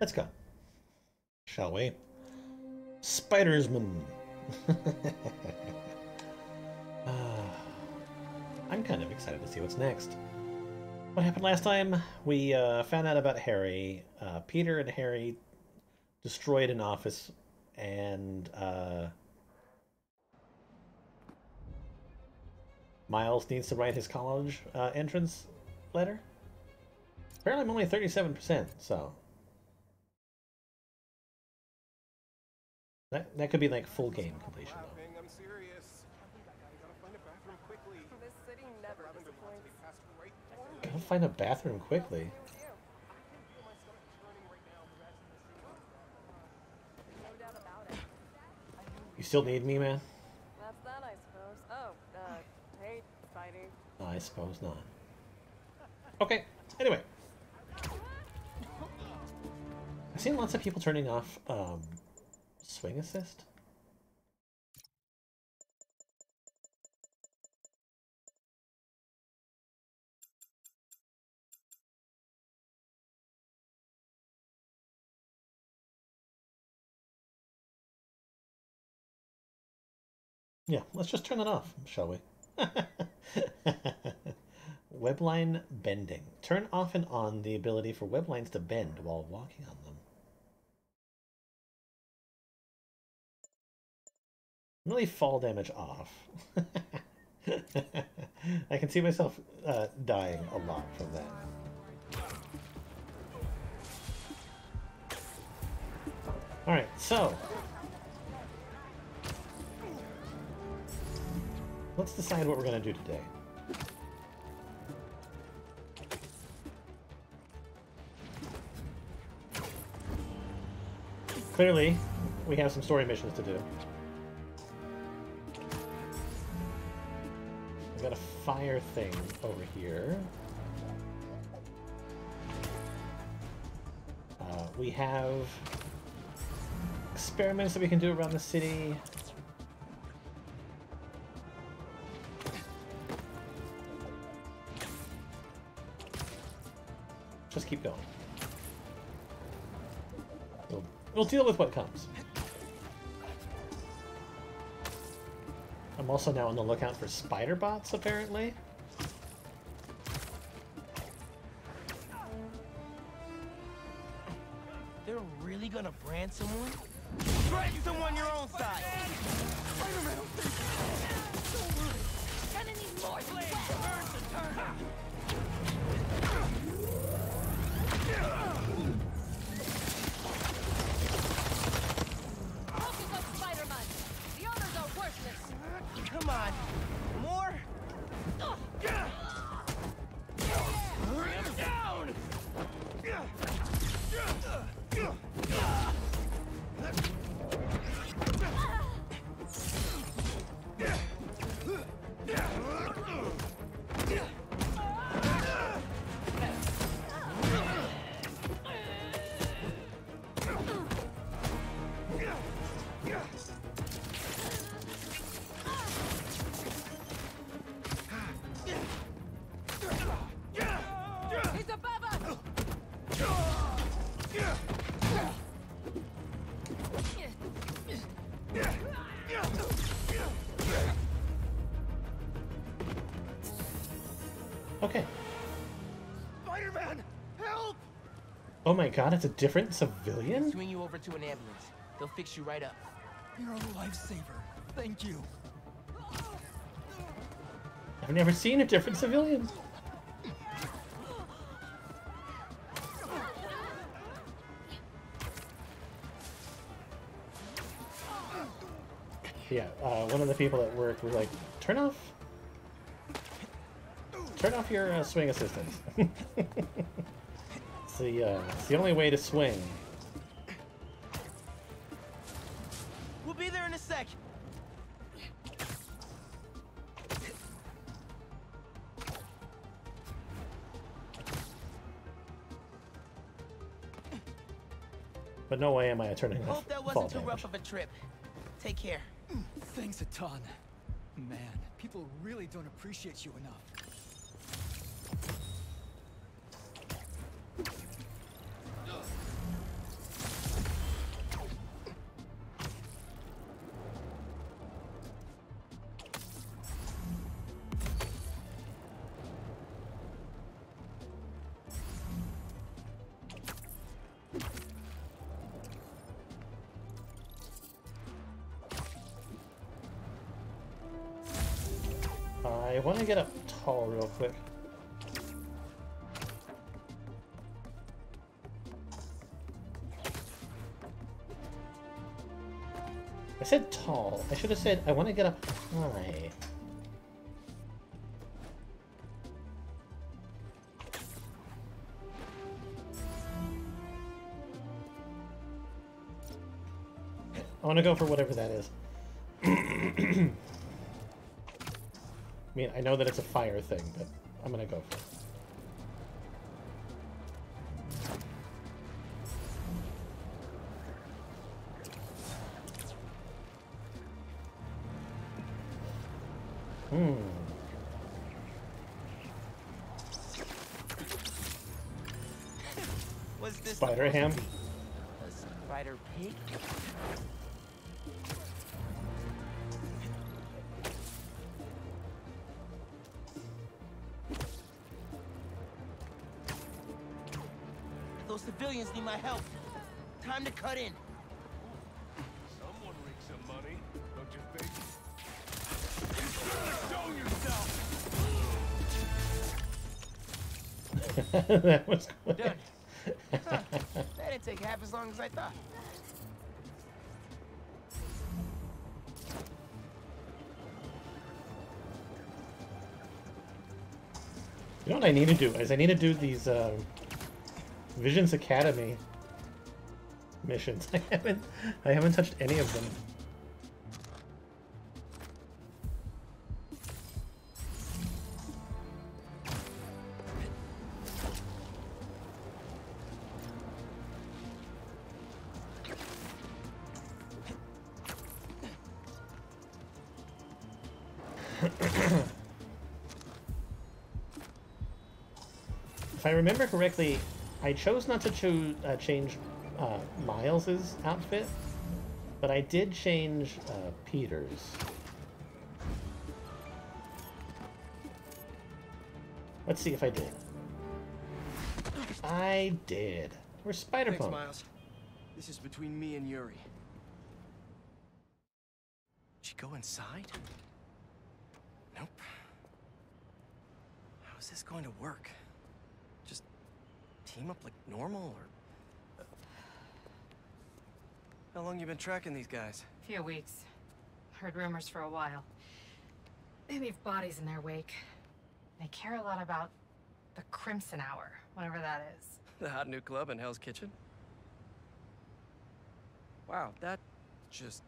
Let's go. Shall we? Spidersman. I'm kind of excited to see what's next. What happened last time? We found out about Harry. Peter and Harry destroyed an office and Miles needs to write his college entrance letter. Apparently I'm only 37%, so... That could be like full game completion though. I'm serious. I gotta find a bathroom quickly. This city never disappoints. Gotta find a bathroom quickly. You still need me, man? That's that, I suppose. Oh, hey, Spidey. I suppose not. Okay. Anyway, I've seen lots of people turning off swing assist. Yeah, let's just turn it off, shall we? Webline bending. Turn off and on the ability for weblines to bend while walking on them. Really fall damage off. I can see myself dying a lot from that. Alright, so let's decide what we're going to do today. Clearly, we have some story missions to do. I've got a fire thing over here. We have experiments that we can do around the city. Just keep going. We'll deal with what comes. I'm also now on the lookout for spider bots, apparently. They're really gonna brand someone? Brand someone your own size! Spider-Man! Gonna need more blades! Turn to turn! Come on, more. Bring him down. Oh my god, it's a different civilian? Swing you over to an ambulance. They'll fix you right up. You're a lifesaver. Thank you. I've never seen a different civilian. Yeah, one of the people at work was like, Turn off your swing assistance. It's the only way to swing. We'll be there in a sec. But no way am I turning off. Hope that wasn't too rough of a trip. Take care. Thanks a ton. Man, people really don't appreciate you enough. I want to get up tall real quick. I said tall. I should have said I want to get up high. I want to go for whatever that is. I mean, I know that it's a fire thing, but I'm gonna go for it. Was this spider ham? A spider pig? Those civilians need my help. Time to cut in. Someone makes some money, don't you think? That was quick. Done. Huh. That didn't take half as long as I thought. You know what I need to do is I need to do these Visions Academy missions. I haven't touched any of them. If I remember correctly, I chose not to change Miles's outfit, but I did change Peter's. Let's see if I did. I did. We're Spider-Punk. Thanks, Miles. This is between me and Yuri. Did she go inside? Nope. How is this going to work? Just team up like normal, or... How long you been tracking these guys? A few weeks. Heard rumors for a while. They leave bodies in their wake. They care a lot about the Crimson Hour, whatever that is. The hot new club in Hell's Kitchen? Wow, that just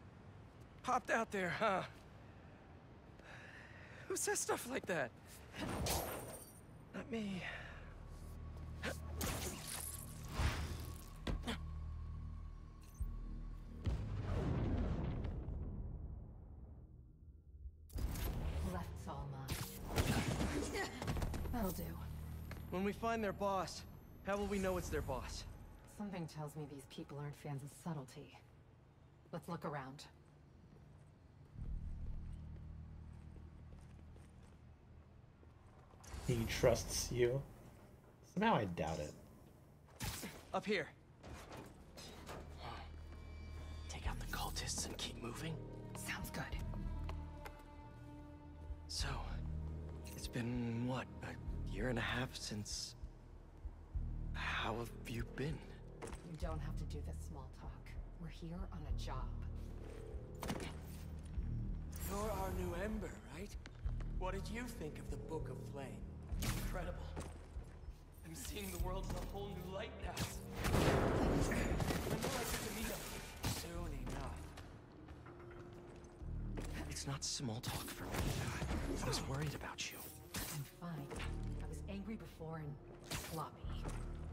popped out there, huh? Who says stuff like that? Not me. Left all mine. That'll do. When we find their boss, how will we know it's their boss? Something tells me these people aren't fans of subtlety. Let's look around. He trusts you. Somehow I doubt it. Up here. Take out the cultists and keep moving? Sounds good. So, it's been, what, a year and a half since... How have you been? You don't have to do this small talk. We're here on a job. You're our new Ember, right? What did you think of the Book of Flame? Incredible. I'm seeing the world in a whole new light now. Remember I said to meet up soon enough. It's not small talk for me. I was worried about you. I'm fine. I was angry before and sloppy.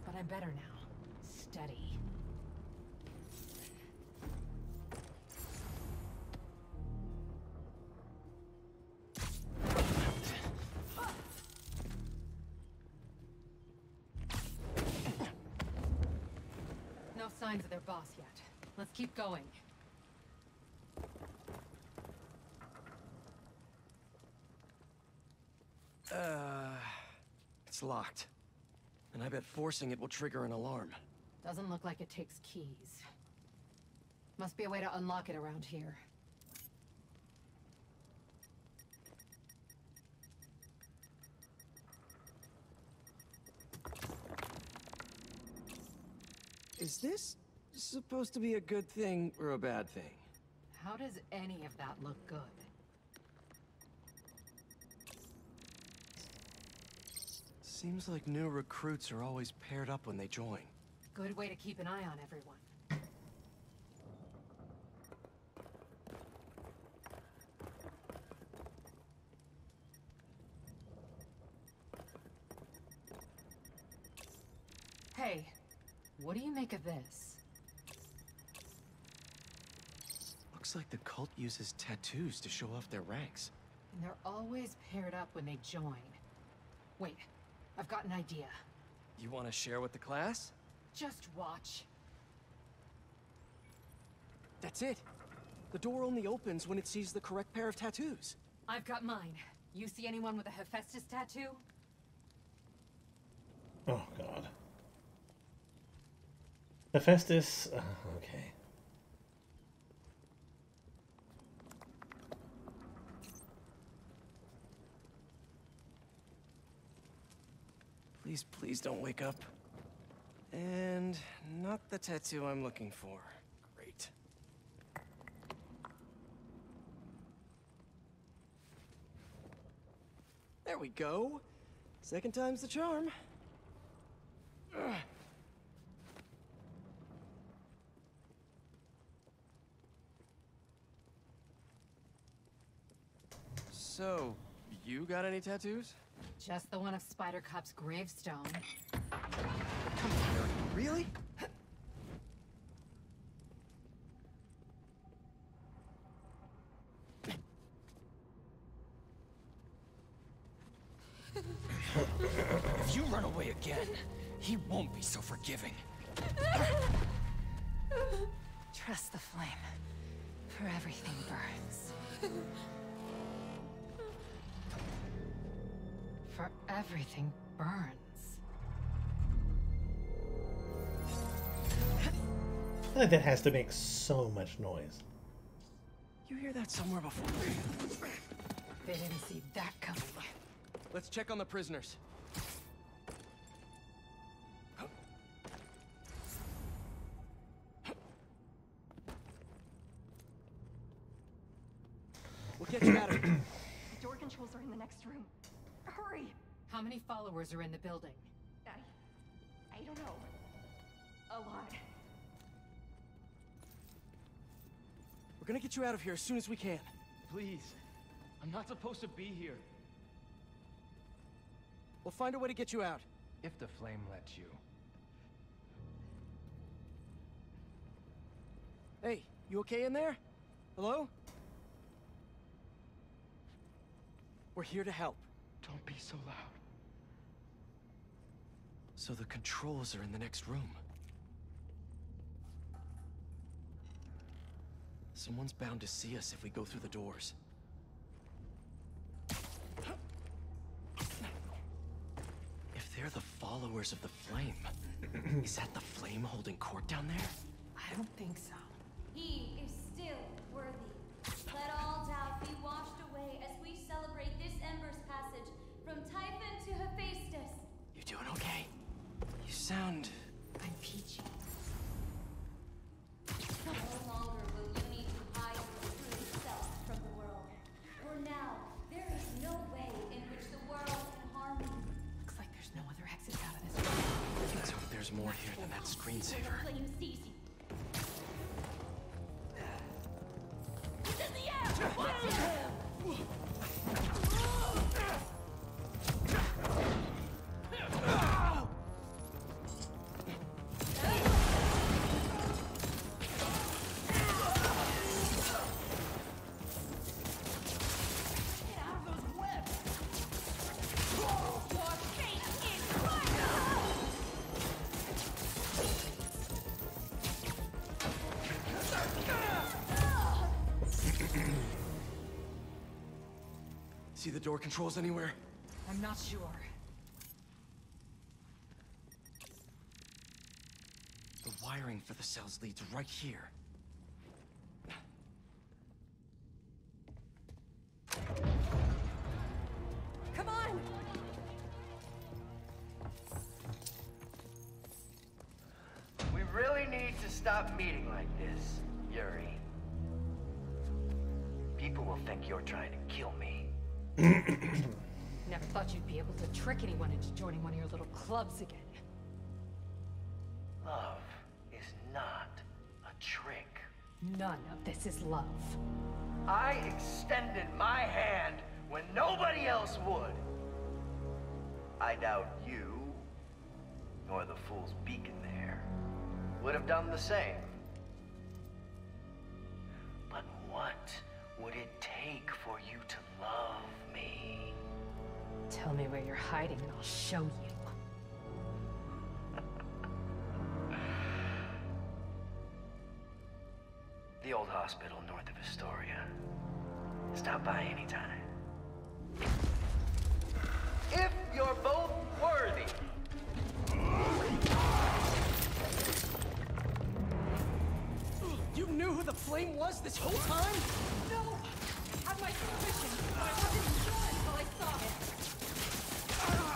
But I'm better now. Steady. Signs of their boss yet. Let's keep going. It's locked. And I bet forcing it will trigger an alarm. Doesn't look like it takes keys. Must be a way to unlock it around here. Is this supposed to be a good thing or a bad thing? How does any of that look good? Seems like new recruits are always paired up when they join. Good way to keep an eye on everyone. Hey, what do you make of this? Looks like the cult uses tattoos to show off their ranks. And they're always paired up when they join. Wait, I've got an idea. You want to share with the class? Just watch. That's it. The door only opens when it sees the correct pair of tattoos. I've got mine. You see anyone with a Hephaestus tattoo? Oh, God. Hephaestus, okay. Please, please don't wake up. And not the tattoo I'm looking for. Great. There we go. Second time's the charm. Ugh. So, you got any tattoos? Just the one of Spider Cop's gravestone. Come on, really? If you run away again, he won't be so forgiving. Trust the flame, for everything burns. For everything burns. I feel like that has to make so much noise. You hear that somewhere before? They didn't see that coming. Let's check on the prisoners. We'll get you out of here. The door controls are in the next room. Hurry! How many followers are in the building? I don't know. A lot. We're gonna get you out of here as soon as we can. Please. I'm not supposed to be here. We'll find a way to get you out. If the flame lets you. Hey, you okay in there? Hello? We're here to help. Don't be so loud. So the controls are in the next room. Someone's bound to see us if we go through the doors. If they're the followers of the flame, is that the flame holding court down there? I don't think so. He is still worthy. Let all doubt be washed away as we celebrate this Ember's passage from Typhon to Hephaestus. You doing okay? You sound... I'm peachy. No longer will you need to hide your true self from the world. For now, there is no way in which the world can harm you. Looks like there's no other exit out of this room. Let's hope there's more here than that screensaver. See the door controls anywhere? I'm not sure. The wiring for the cells leads right here. Come on! We really stop meeting like this, Yuri. People will think you're trying to kill me. Never thought you'd be able to trick anyone into joining one of your little clubs again. Love is not a trick. None of this is love. I extended my hand when nobody else would. I doubt you, nor the fool's beacon there, would have done the same. But what would it take for you to love me? Tell me where you're hiding and I'll show you. The old hospital north of Astoria. Stop by anytime. If you're both worthy. You knew who the flame was this whole time? No! I had my suspicion, but I wasn't sure until I saw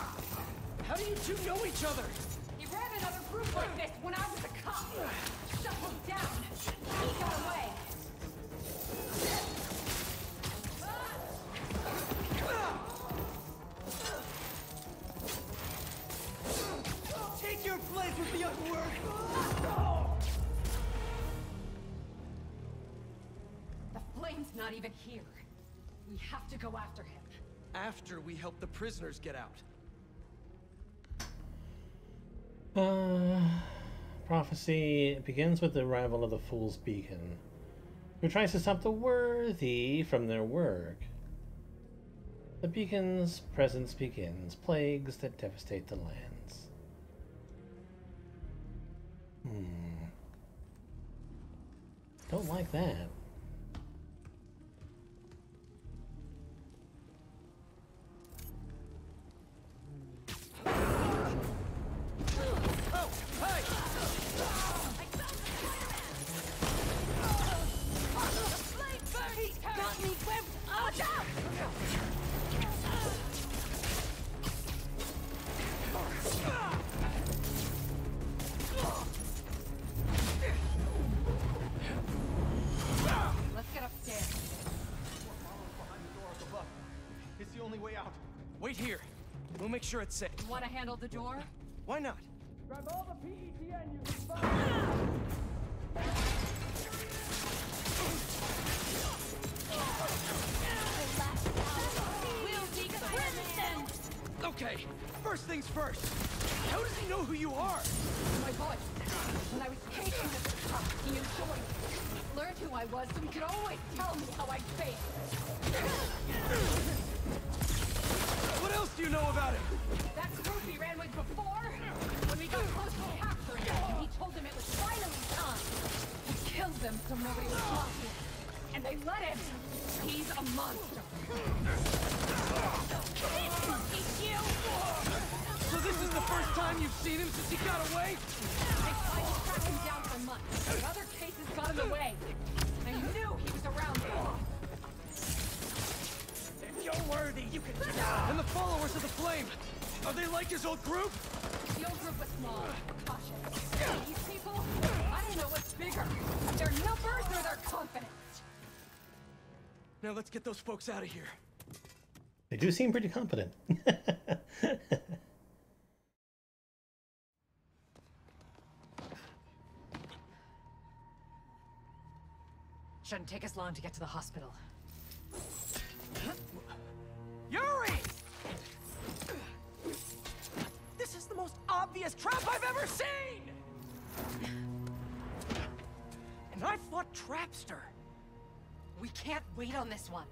it. How do you two know each other? He ran another group like this when I was a cop. Shut him down. He got away. With the other word. The flame's not even here. We have to go after him. After we help the prisoners get out. Prophecy begins with the arrival of the Fool's Beacon, who tries to stop the worthy from their work. The beacon's presence begins plagues that devastate the lands. Don't like that. Sure it's safe. You want to handle the door? Why not? Grab all the PETN you can find. Okay, first things first. How does he know who you are? My voice. When I was taking this cup, he enjoyed it. Learned who I was, so he could always tell me how I failed. What else do you know about it? That group he ran with before? When we got close to capturing him, he told them it was finally time. He killed them so nobody was watching. And they let him. He's a monster. So this is the first time you've seen him since he got away? I tried to track him down for months, but other cases got him away. I knew he was around before. You're worthy, you can... And the followers of the flame, are they like his old group? The old group was small, cautious. These people, I don't know what's bigger, their numbers or their confidence. Now let's get those folks out of here. They do seem pretty competent. Shouldn't take us long to get to the hospital. Yuri! This is the most obvious trap I've ever seen! And I fought Trapster. We can't wait on this one.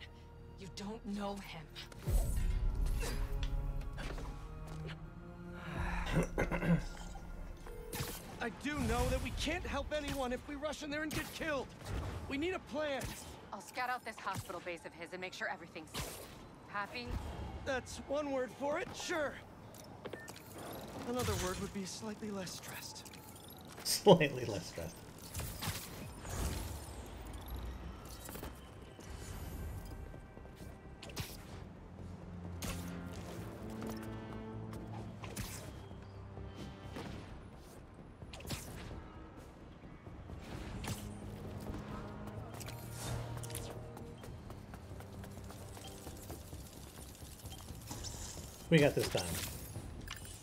You don't know him. I do know that we can't help anyone if we rush in there and get killed. We need a plan. I'll scout out this hospital base of his and make sure everything's safe. Happy? That's one word for it, sure. Another word would be slightly less stressed. Slightly less stressed. We got this time.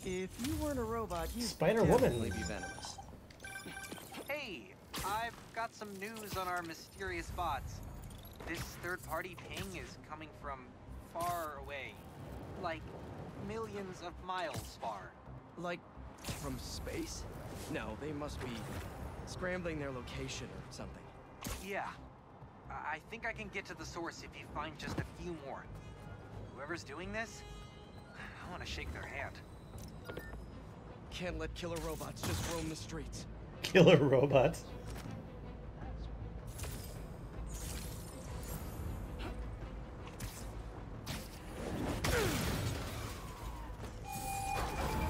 If you weren't a robot, you'd Spider-Woman be venomous. Hey, I've got some news on our mysterious bots. This third-party ping is coming from far away. Like millions of miles far. Like from space? No, they must be scrambling their location or something. Yeah. I think I can get to the source if you find just a few more. Whoever's doing this, I want to shake their hand. Can't let killer robots just roam the streets. Killer robots?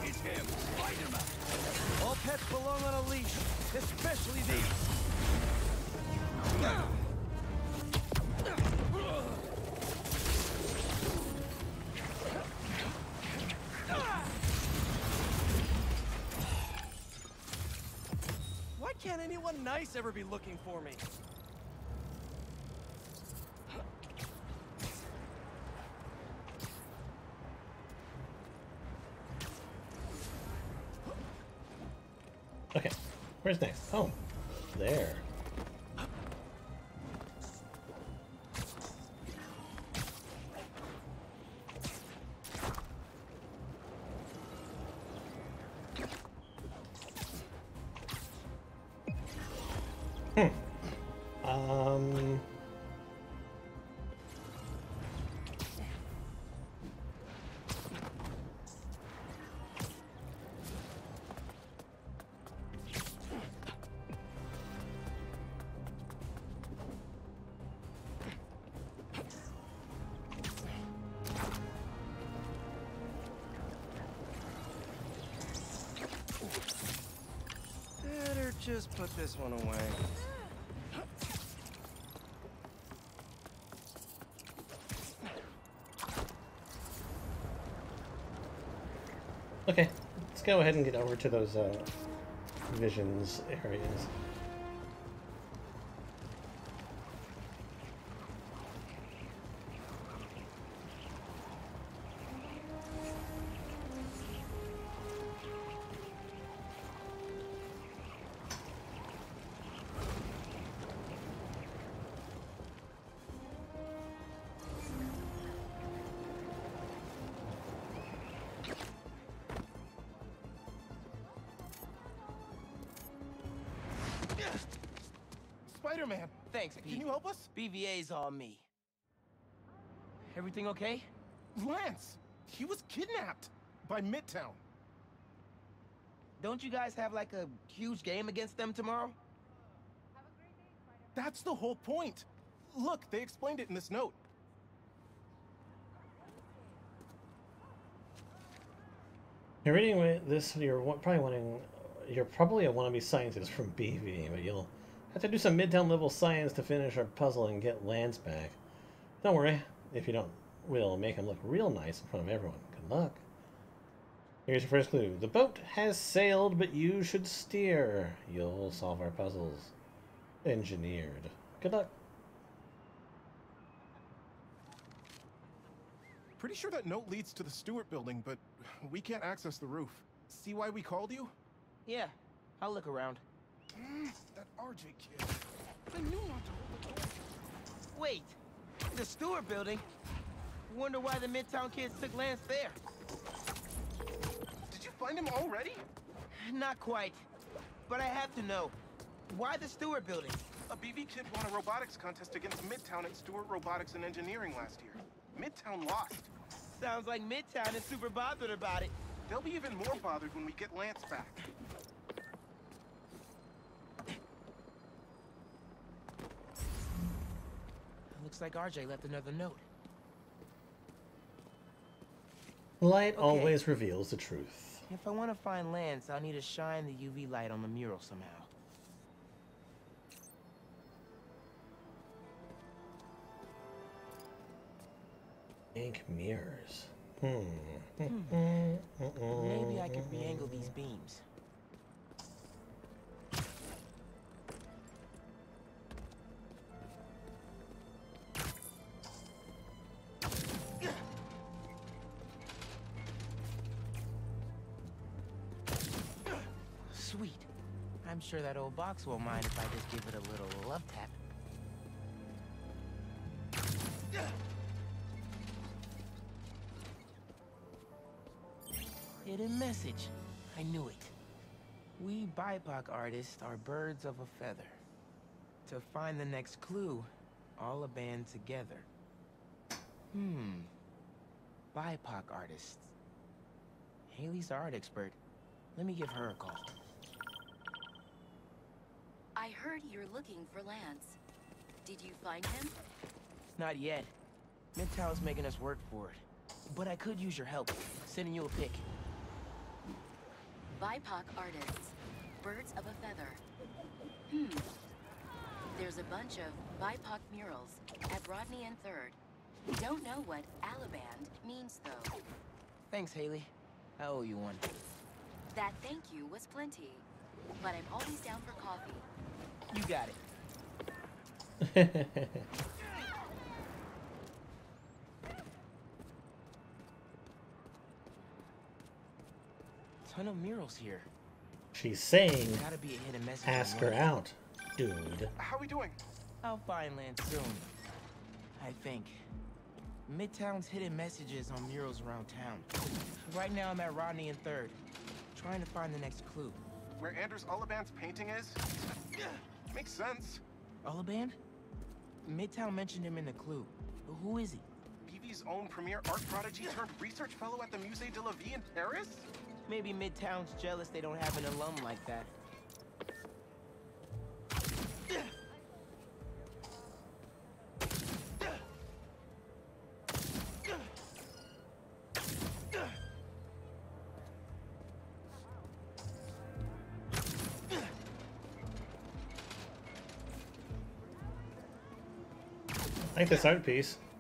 It's him, Spider-Man. All pets belong on a leash, especially these. No. Can't anyone nice ever be looking for me? Okay, where's next? Oh, there. Just put this one away. Okay, let's go ahead and get over to those visions areas. Spider-Man, thanks, Pete. Can you help us? BVA's all me. Everything okay? Lance, he was kidnapped by Midtown. Don't you guys have like a huge game against them tomorrow? Have a great day, Spider-Man. That's the whole point. Look, they explained it in this note. You're reading this. You're probably a wannabe scientist from BV, but you'll have to do some Midtown level science to finish our puzzle and get Lance back. Don't worry, if you don't, we'll make him look real nice in front of everyone. Good luck. Here's your first clue. The boat has sailed, but you should steer. You'll solve our puzzles. Engineered. Good luck. Pretty sure that note leads to the Stewart building, but we can't access the roof. See why we called you? Yeah, I'll look around. That RJ kid. I knew not to hold the door. Wait, the Stewart building? Wonder why the Midtown kids took Lance there. Did you find him already? Not quite, but I have to know. Why the Stewart building? A BV kid won a robotics contest against Midtown at Stewart Robotics and Engineering last year. Midtown lost. Sounds like Midtown is super bothered about it. They'll be even more bothered when we get Lance back. Looks like RJ left another note. Light always reveals the truth. If I want to find Lance, I'll need to shine the UV light on the mural somehow. Ink mirrors. Maybe I can re-angle these beams. sweet. I'm sure that old box won't mind if I just give it a little love tap. Hidden a message. I knew it. We BIPOC artists are birds of a feather. To find the next clue, all a band together. BIPOC artists. Haley's the art expert. Let me give her a call. I heard you're looking for Lance. Did you find him? Not yet. Midtown's making us work for it. But I could use your help. Sending you a pic. BIPOC artists. Birds of a feather. There's a bunch of BIPOC murals at Rodney and Third. Don't know what Alaband means, though. Thanks, Haley. I owe you one. That thank you was plenty. But I'm always down for coffee. You got it. Ton of murals here. She's saying, ask her out, dude. How are we doing? I'll find Lance soon. I think. Midtown's hidden messages on murals around town. Right now I'm at Rodney and Third, trying to find the next clue. Where Anders Oliphant's painting is? Makes sense. Oliphant? Midtown mentioned him in the clue. Who is he? BV's own premier art prodigy turned research fellow at the Musée de la Vie in Paris? Maybe Midtown's jealous they don't have an alum like that. I think this art piece. The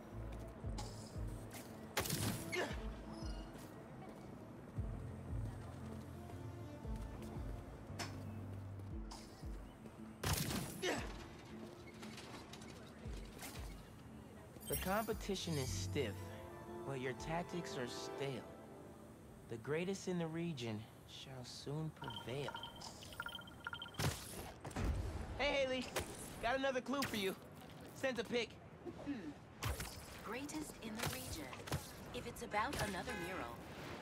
competition is stiff, but your tactics are stale. The greatest in the region shall soon prevail. Hey, Haley, got another clue for you. Send a pic. Greatest in the region. If it's about another mural,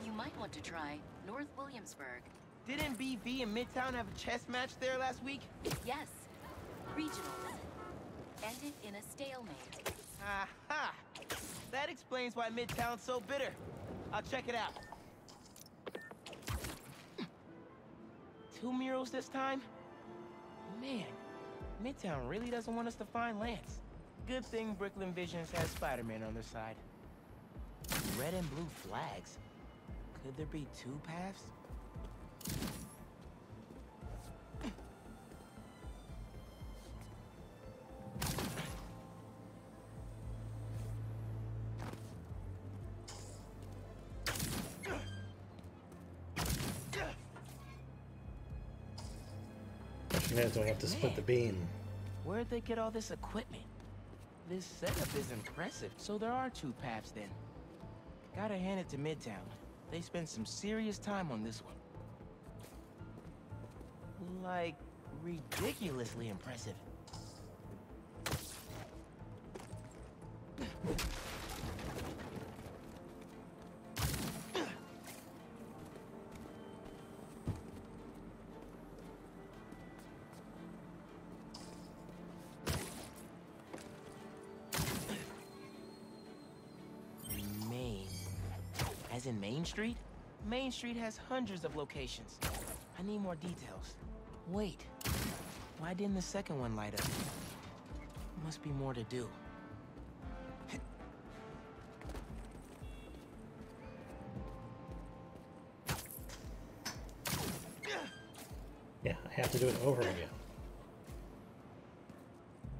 you might want to try North Williamsburg. Didn't BV and Midtown have a chess match there last week? Yes. Regionals. Ended in a stalemate. Aha! That explains why Midtown's so bitter. I'll check it out. 2 murals this time? Man, Midtown really doesn't want us to find Lance. Good thing Brooklyn Visions has Spider-Man on their side. Red and blue flags. Could there be 2 paths? Question is, do I have to split the beam? Where'd they get all this equipment? This setup is impressive. So there are 2 paths then. Gotta hand it to Midtown. They spend some serious time on this one. Like, ridiculously impressive. As in Main Street? Main Street has hundreds of locations. I need more details. Wait, why didn't the second one light up? Must be more to do. Yeah, I have to do it over again.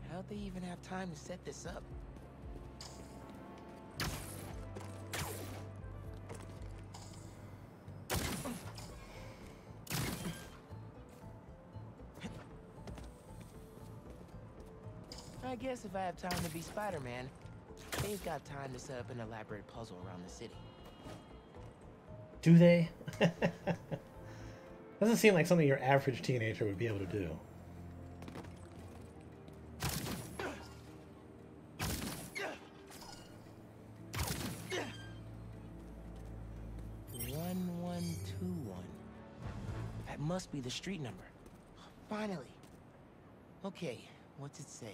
How'd they even have time to set this up? I guess if I have time to be Spider-Man, they've got time to set up an elaborate puzzle around the city. Do they? Doesn't seem like something your average teenager would be able to do. Must be the street number. Finally. Okay, what's it say?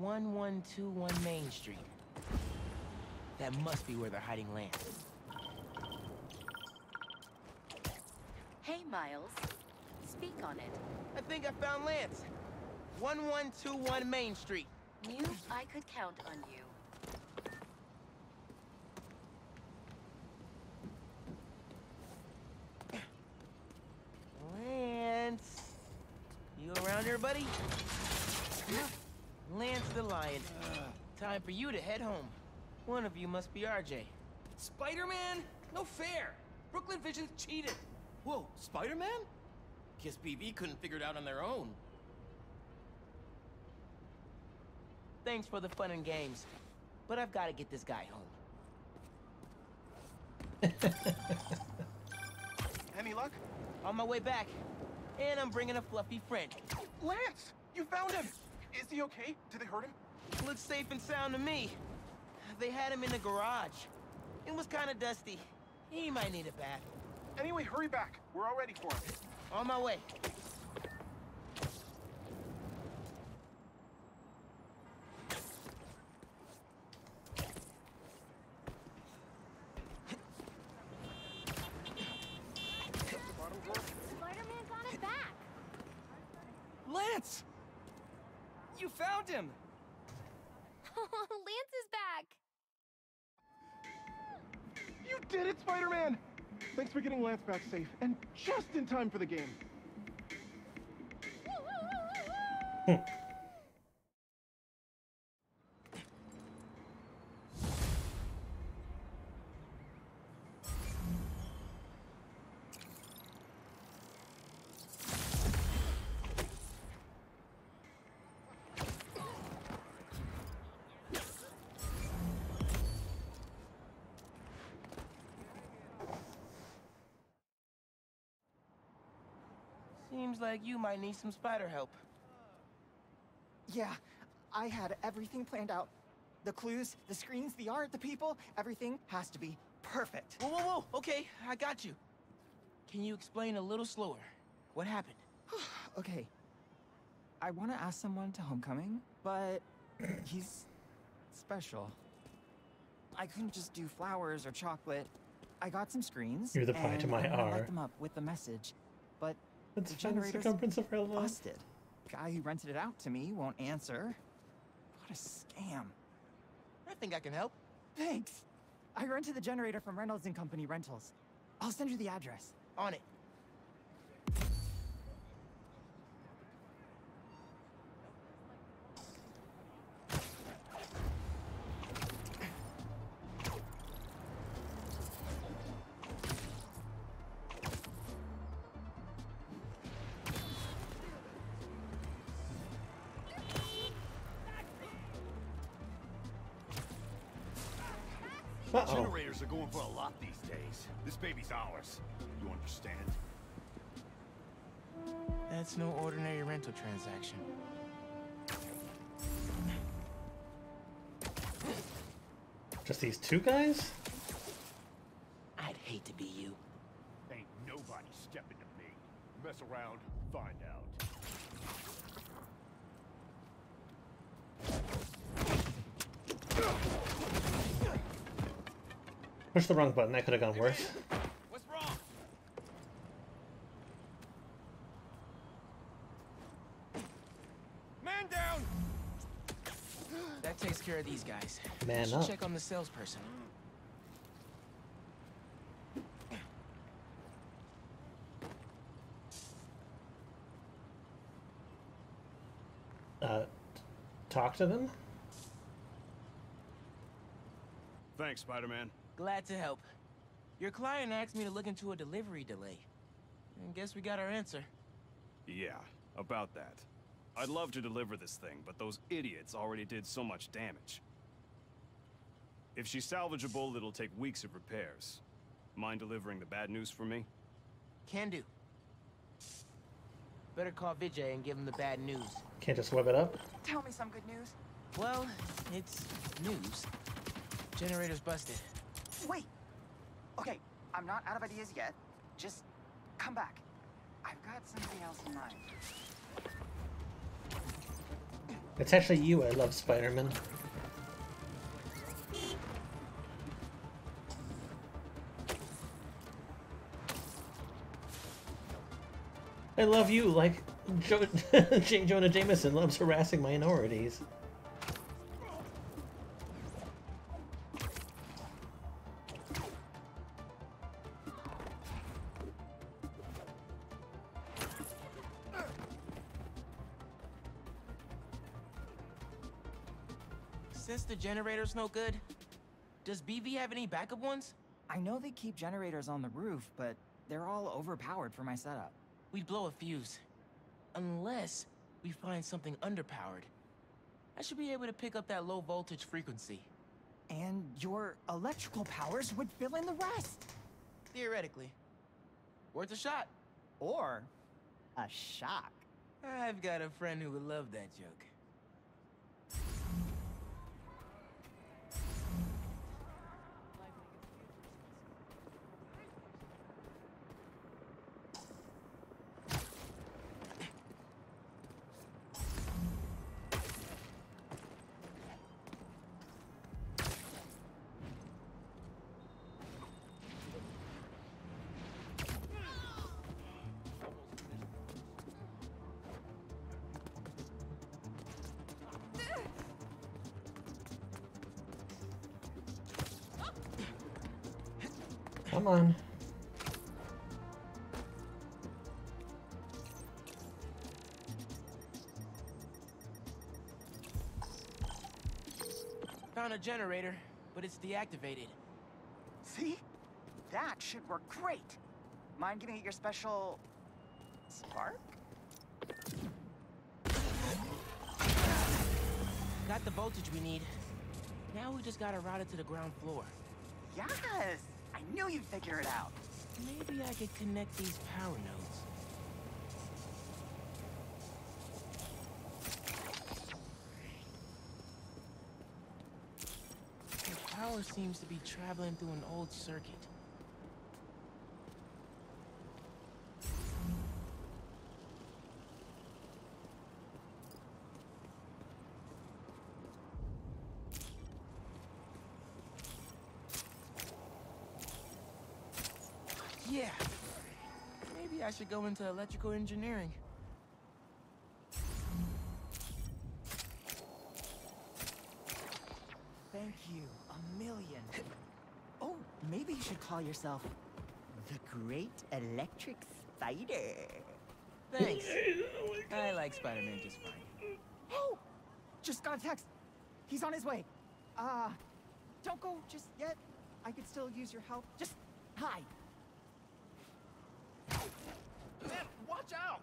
1121 Main Street. That must be where they're hiding Lance. Hey, Miles. Speak on it. I think I found Lance. 1121 Main Street. Knew I could count on you. Buddy? Lance the Lion. Time for you to head home. One of you must be RJ. Spider-Man? No fair! Brooklyn Visions cheated! Whoa, Spider-Man? Guess BB couldn't figure it out on their own. Thanks for the fun and games, but I've got to get this guy home. Any luck? On my way back. And I'm bringing a fluffy friend. Lance! You found him! Is he okay? Did they hurt him? Looks safe and sound to me. They had him in the garage. It was kind of dusty. He might need a bath. Anyway, hurry back. We're all ready for him. On my way. Him. Lance is back! You did it, Spider-Man! Thanks for getting Lance back safe, and just in time for the game. Seems like you might need some spider help. Yeah, I had everything planned out. The clues, the screens, the art, the people, everything has to be perfect. Whoa, whoa, whoa, okay, I got you. Can you explain a little slower? What happened? Okay, I want to ask someone to homecoming, but he's special. I couldn't just do flowers or chocolate. I got some screens. You're the pie to my R. I light them up with the message, but it's the circumference of relevance. Busted. Guy who rented it out to me won't answer. What a scam. I think I can help. Thanks. I rented the generator from Reynolds and Company Rentals. I'll send you the address. On it. Generators are going for a lot these days. This baby's ours. You understand? That's no ordinary rental transaction. Just these two guys? I'd hate to be you. Ain't nobody stepping to me. Mess around, find out. Push the wrong button, that could have gone worse. What's wrong? Man down! That takes care of these guys. Man up. Check on the salesperson. Talk to them? Thanks, Spider-Man. Glad to help. Your client asked me to look into a delivery delay. And guess we got our answer. Yeah, about that. I'd love to deliver this thing, but those idiots already did so much damage. If she's salvageable, it'll take weeks of repairs. Mind delivering the bad news for me? Can do. Better call Vijay and give him the bad news. Can't just web it up. Tell me some good news. Well, it's news. Generator's busted. Wait. Okay, I'm not out of ideas yet. Just come back. I've got something else in mind. It's actually you. I love Spider-Man. I love you, like J. Jonah Jameson loves harassing minorities. Since the generator's no good, does BV have any backup ones? I know they keep generators on the roof, but they're all overpowered for my setup. We'd blow a fuse. Unless we find something underpowered. I should be able to pick up that low voltage frequency. And your electrical powers would fill in the rest. Theoretically. Worth a shot. Or a shock. I've got a friend who would love that joke. Come on. Found a generator, but it's deactivated. See? That should work great. Mind giving it your special spark? Got the voltage we need. Now we just gotta route it to the ground floor. Yes! I knew you'd figure it out. Maybe I could connect these power nodes. The power seems to be traveling through an old circuit. Yeah, maybe I should go into electrical engineering. Thank you, a million. Oh, maybe you should call yourself the Great Electric Spider. Thanks. I like Spider-Man just fine. Oh, just got a text. He's on his way. Don't go just yet. I could still use your help. Just hi. Man, watch out!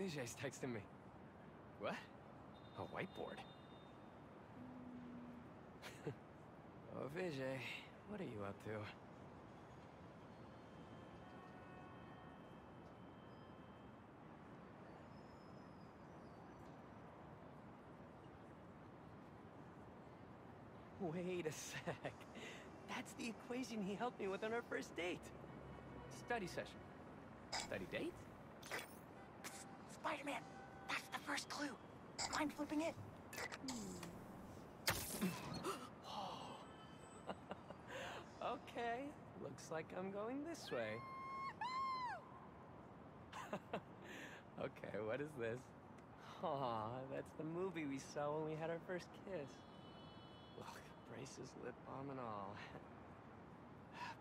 Vijay's texting me. What? A whiteboard? Oh, Vijay, what are you up to? Wait a sec. That's the equation he helped me with on our first date. Study session. Study date? Spider-Man! That's the first clue. Mind flipping it? Okay. Looks like I'm going this way. Okay, what is this? Aw, that's the movie we saw when we had our first kiss. Look. Braces, lip balm, and all.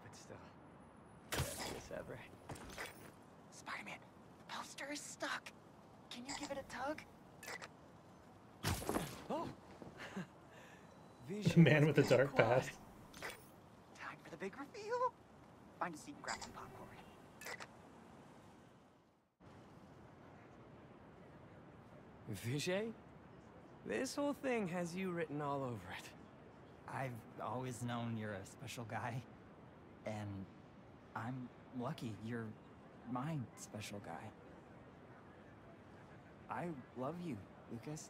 But still, best kiss ever. Spider-Man, the poster is stuck. Can you give it a tug? Oh! The man with the dark past. Time for the big reveal. Find a seat and grab some popcorn. Vijay? This whole thing has you written all over it. I've always known you're a special guy. And I'm lucky you're my special guy. I love you, Lucas.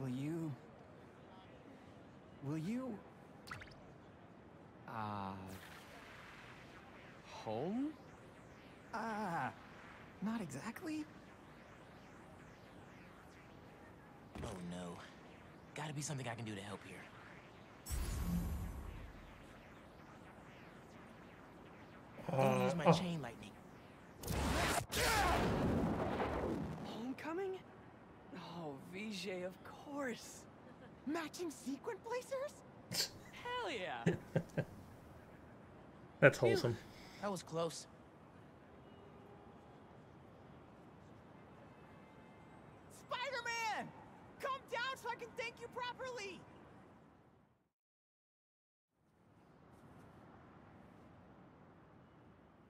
Will you... home? Not exactly. Oh no. Gotta be something I can do to help here. Don't use my chain lightning. Homecoming? Oh, Vijay, of course. Matching sequin blazers? Hell yeah. That's wholesome. Ew, that was close. Spider-Man! Come down so I can thank you properly!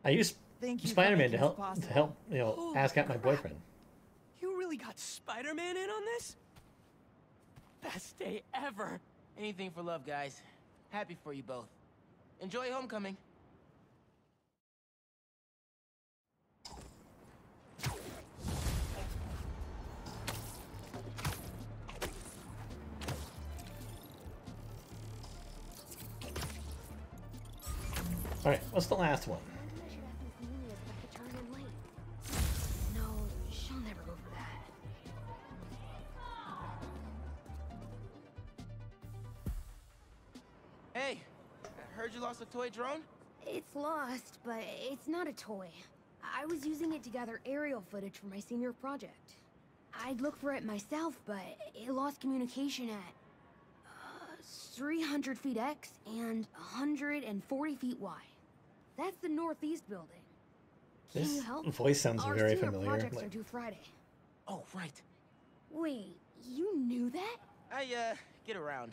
I used Spider-Man to help, you know, ask out my boyfriend. You really got Spider-Man in on this? Best day ever. Anything for love, guys. Happy for you both. Enjoy homecoming. All right, what's the last one? Hey, I heard you lost a toy drone? It's lost, but it's not a toy. I was using it to gather aerial footage for my senior project. I'd look for it myself, but it lost communication at 300 feet X and 140 feet Y. That's the northeast building. Can you help? This voice sounds very familiar. Our senior projects are due Friday. Oh, right. Wait, you knew that? I get around.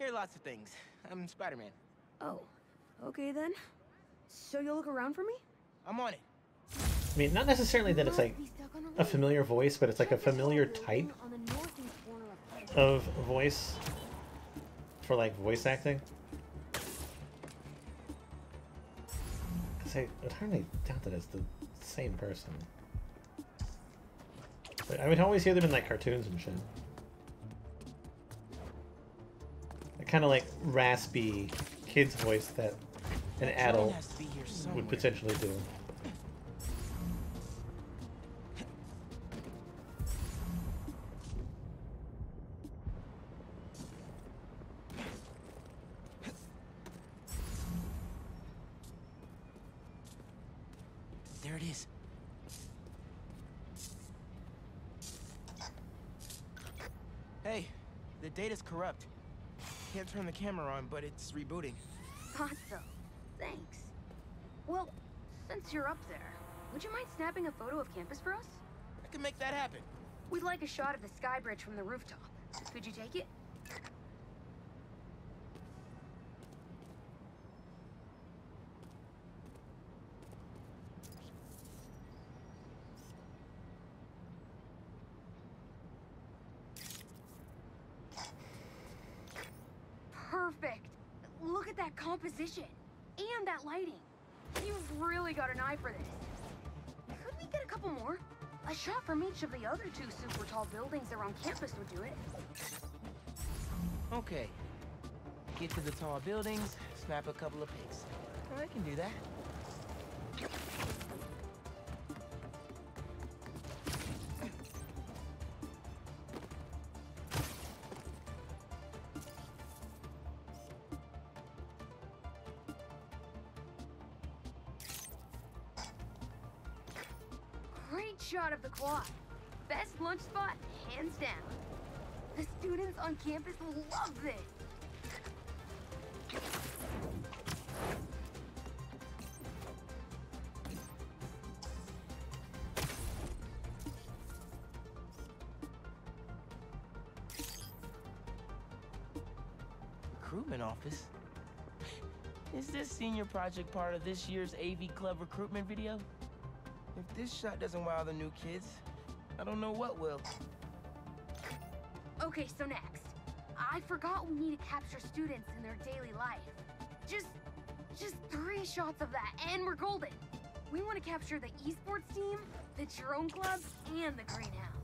Hear lots of things. I'm Spider-Man. Oh, okay then. So you'll look around for me? I'm on it. I mean, not necessarily that it's like a familiar voice, but it's like a familiar type of voice for like voice acting. Because I entirely doubt that it's the same person. But I would always hear them in like cartoons and shit. Kind of like raspy kid's voice that an adult would potentially do. There it is. Hey, the data's corrupt. Can't turn the camera on, but it's rebooting. Thought so. Thanks. Well, since you're up there, would you mind snapping a photo of campus for us? I can make that happen. We'd like a shot of the sky bridge from the rooftop. Could you take it? Composition and that lighting. You've really got an eye for this. Could we get a couple more? A shot from each of the other two super tall buildings around campus would do it. Okay. Get to the tall buildings, snap a couple of pics. I can do that. Of the quad. Best lunch spot, hands down. The students on campus will love this. Recruitment office? Is this senior project part of this year's AV Club recruitment video? If this shot doesn't wow the new kids, I don't know what will. Okay, so next. I forgot we need to capture students in their daily life. Just 3 shots of that, and we're golden. We want to capture the esports team, the Jerome Club, and the greenhouse.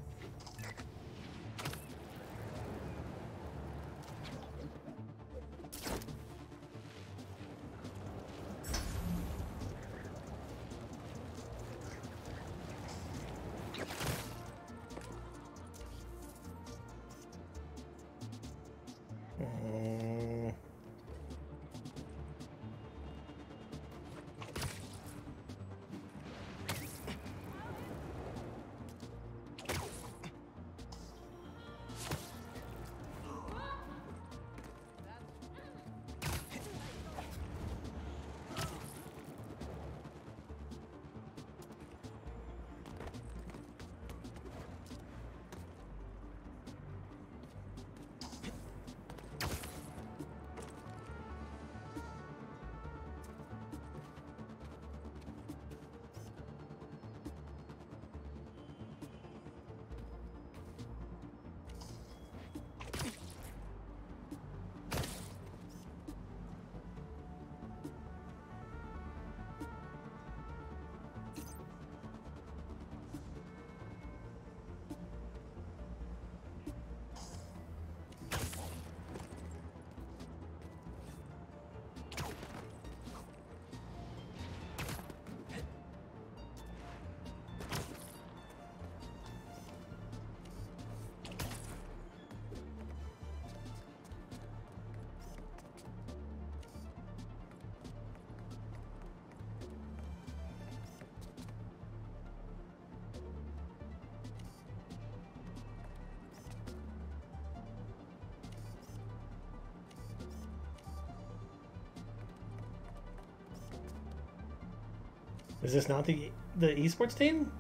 Is this not the esports team?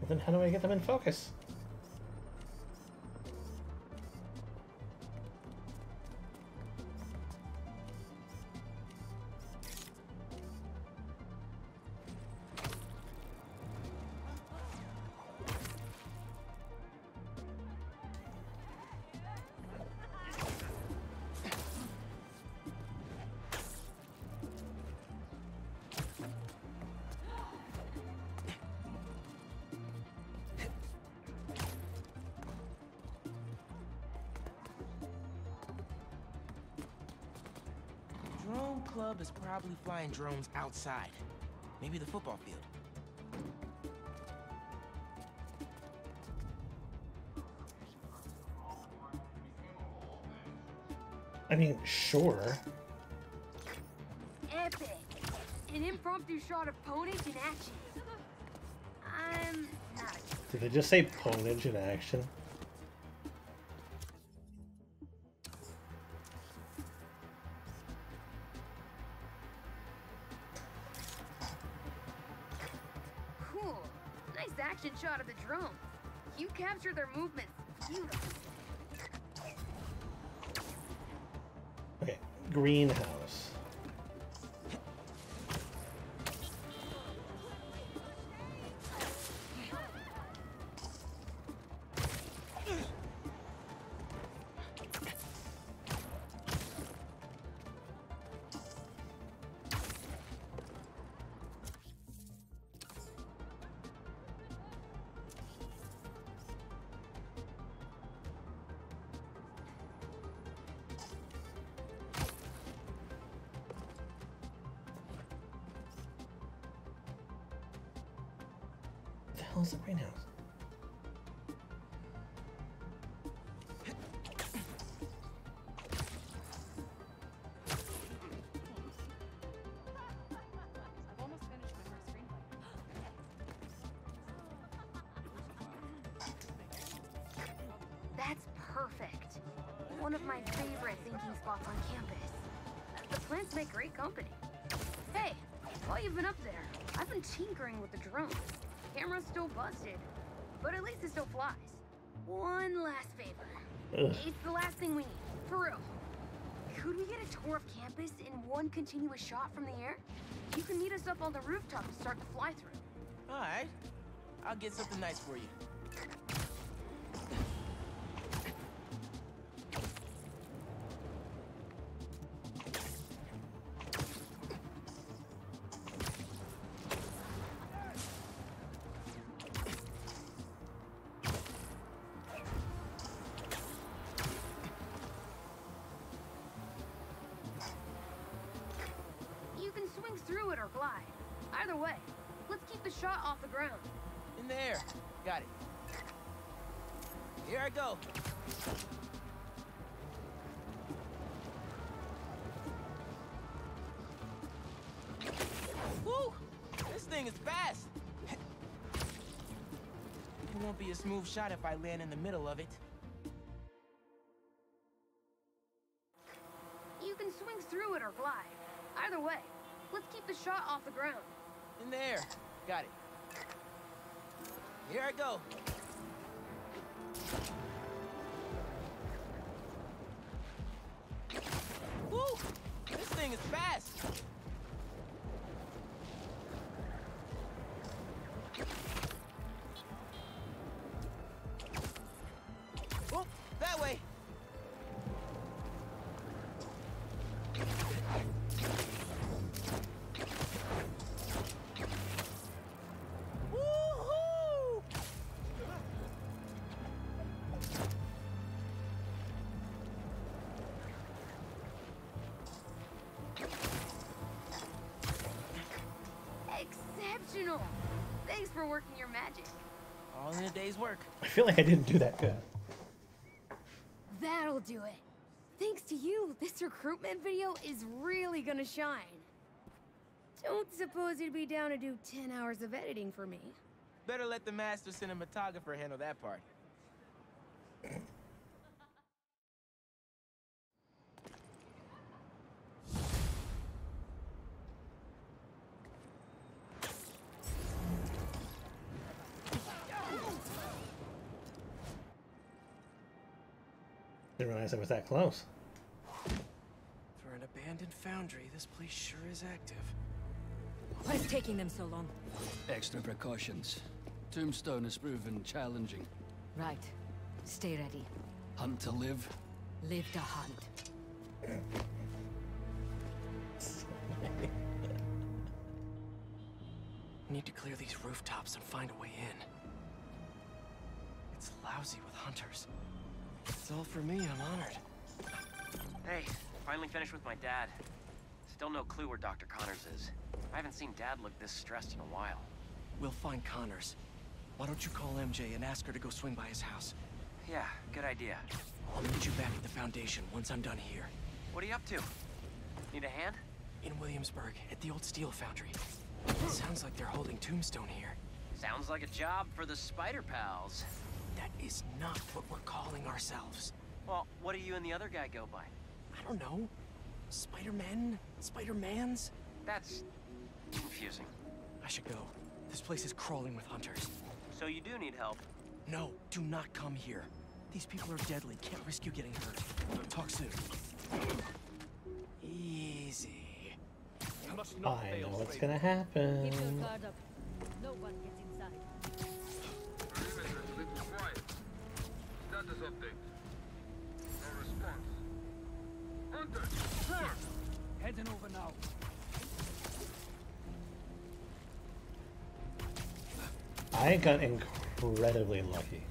Well, then how do I get them in focus? Is probably flying drones outside. Maybe the football field. I mean, sure. Epic. An impromptu shot of ponage in action. I'm not. Did they just say ponage in action? Shot of the drone. You capture their movements. Beautiful. Okay, greenhouse. Hell's the greenhouse. That's perfect. One of my favorite thinking spots on campus. plants make great company. Hey, while you've been up there, I've been tinkering with the drone. Camera's still busted, but at least it still flies. One last favor. Ugh. It's the last thing we need, for real. Could we get a tour of campus in one continuous shot from the air? You can meet us up on the rooftop and start the fly-through. All right. I'll get something nice for you. A smooth shot if I land in the middle of it. You can swing through it or glide. Either way, let's keep the shot off the ground. In the air. Got it. Here I go. Woo! This thing is fast. Thanks for working your magic. All in a day's work. I feel like I didn't do that good. That'll do it. Thanks to you, this recruitment video is really gonna shine. Don't suppose you'd be down to do 10 hours of editing for me. Better let the master cinematographer handle that part. Didn't realize I was that close. For an abandoned foundry, this place sure is active. What is taking them so long? Extra precautions. Tombstone has proven challenging. Right. Stay ready. Hunt to live. Live to hunt. Need to clear these rooftops and find a way in. It's lousy with hunters. It's all for me, I'm honored. Hey, finally finished with my dad. Still no clue where Dr. Connors is. I haven't seen Dad look this stressed in a while. We'll find Connors. Why don't you call MJ and ask her to go swing by his house? Yeah, good idea. I'll meet you back at the Foundation once I'm done here. What are you up to? Need a hand? In Williamsburg, at the old steel foundry. It sounds like they're holding Tombstone here. Sounds like a job for the Spider Pals. That is not what we're calling ourselves. Well, what do you and the other guy go by? I don't know. Spider-Men? Spider-Mans? That's confusing. I should go. This place is crawling with hunters. So you do need help? No, do not come here. These people are deadly. Can't risk you getting hurt. Talk soon. Easy. You must not fail. I know what's gonna happen. Keep your guard up. No one gets inside. Status update. No response. Hunter! Form! Heading over now. I got incredibly lucky.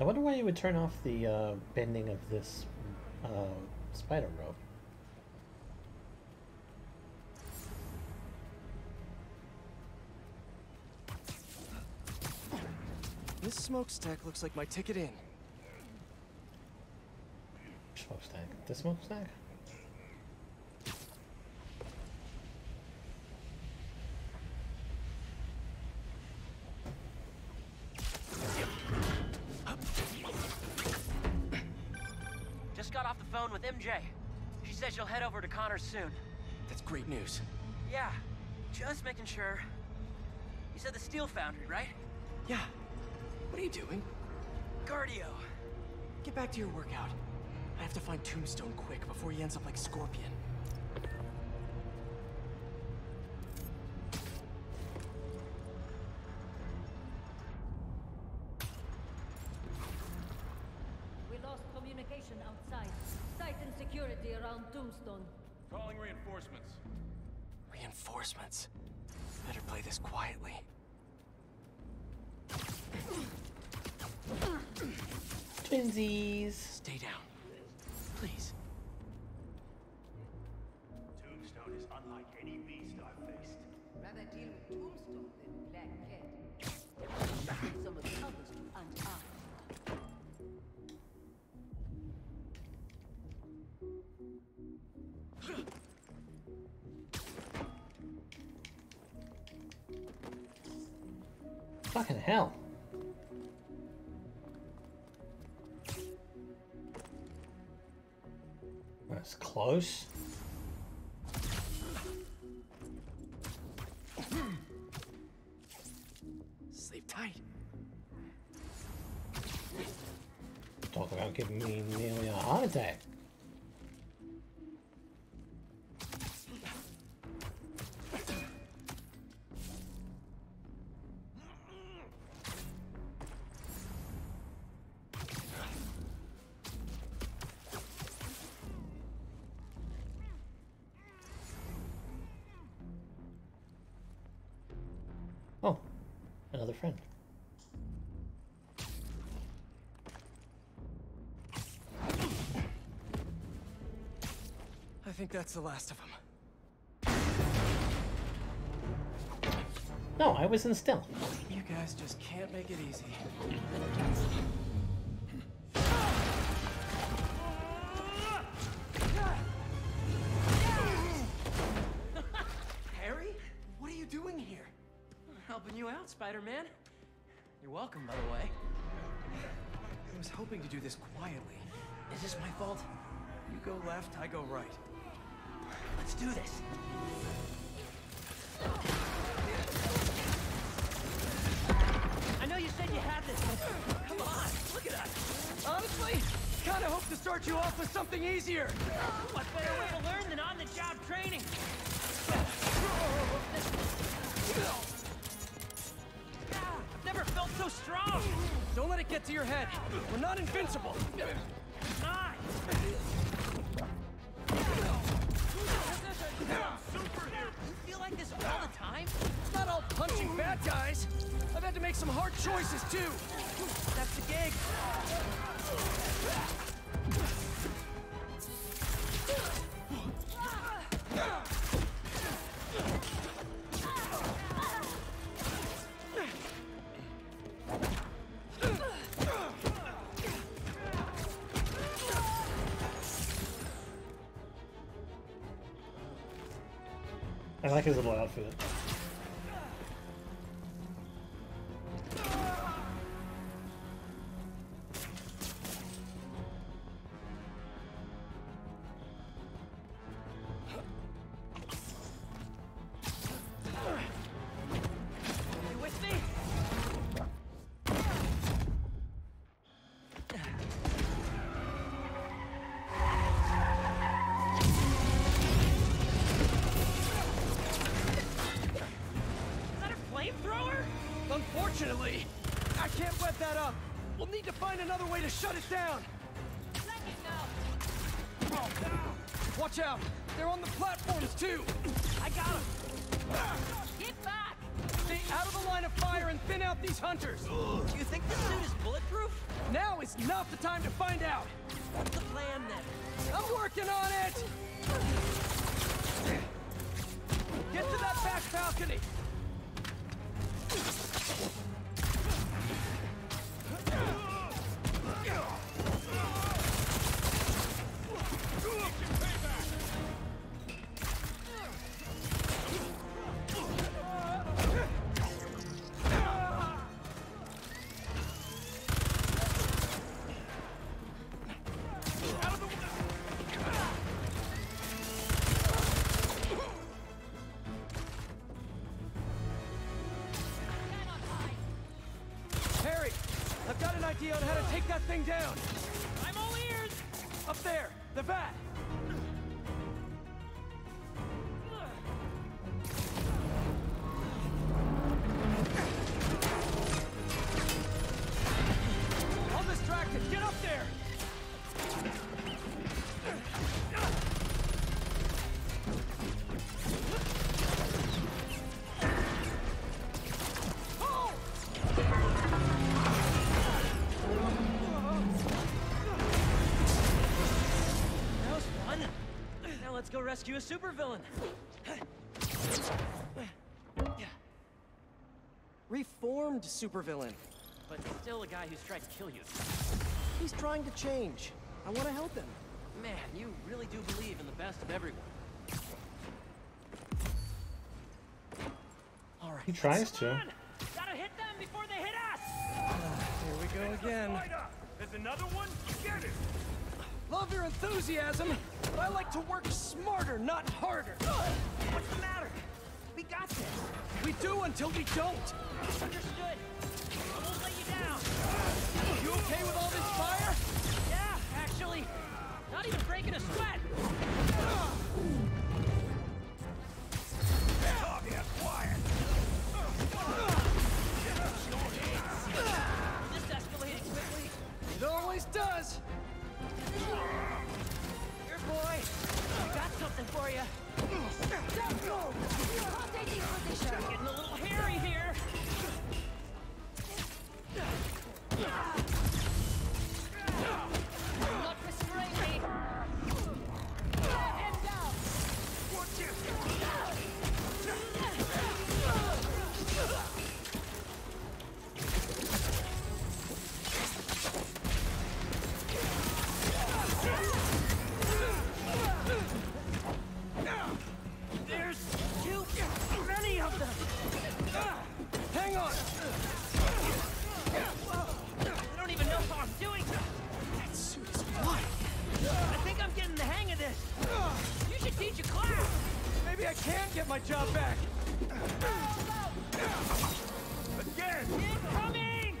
I wonder why you would turn off the bending of this spider rope. This smokestack looks like my ticket in. Smokestack. This smokestack? Just got off the phone with MJ. She says she'll head over to Connors soon. That's great news. Yeah, just making sure. You said the steel foundry, right? Yeah. What are you doing? Cardio. Get back to your workout. I have to find Tombstone quick before he ends up like Scorpion. We lost communication outside. Tighten security around Tombstone. Calling reinforcements. Reinforcements? Better play this quietly. Twinsies. Stay down, please. Tombstone is unlike any beast I've faced. Rather deal with Tombstone than Black Cat. Some of the others you unarmed. Fucking hell. That's close. Sleep tight. Talk about giving me nearly a heart attack. I think that's the last of them. No, I wasn't still. You guys just can't make it easy. Harry? What are you doing here? I'm helping you out, Spider-Man. You're welcome, by the way. I was hoping to do this quietly. Is this my fault? You go left, I go right. Let's do this. I know you said you had this. Come on, look at us. Honestly, kind of hope to start you off with something easier. What better way to learn than on-the-job training? I've never felt so strong. Don't let it get to your head. We're not invincible. Not. You feel like this all the time? It's not all punching bad guys. I've had to make some hard choices too. That's the gig. I like his little outfit. Unfortunately, I can't let that up. We'll need to find another way to shut it down. Let it go. Oh, no. Watch out! They're on the platforms too. I got them. Get back! Stay out of the line of fire and thin out these hunters. Do you think this suit is bulletproof? Now Now's the time to find out! What's the plan then? I'm working on it! Get to that back balcony! On how to take that thing down. I'm all ears. Up there, the vat. All distracted. Get up there. Rescue a supervillain. Reformed supervillain. But still a guy who's tried to kill you. He's trying to change. I want to help him. Man, you really do believe in the best of everyone. All right. He tries to. Gotta hit them before they hit us. Here we go again. There's another one. Get it. Love your enthusiasm, but I like to work smarter, not harder. What's the matter? We got this. We do until we don't. Understood. I won't let you down. You okay with all this fire? Yeah, actually. Not even breaking a sweat. Get quiet. Is this escalating quickly? It always does. Here, boy. I got something for you. Don't go. I'll take your position. Getting a little hairy here. Not restrain me. Head down. Watch it. There's too many of them. Hang on. I don't even know how I'm doing. That suit is flying. I think I'm getting the hang of this. You should teach a class. Maybe I can get my job back. Again. Incoming!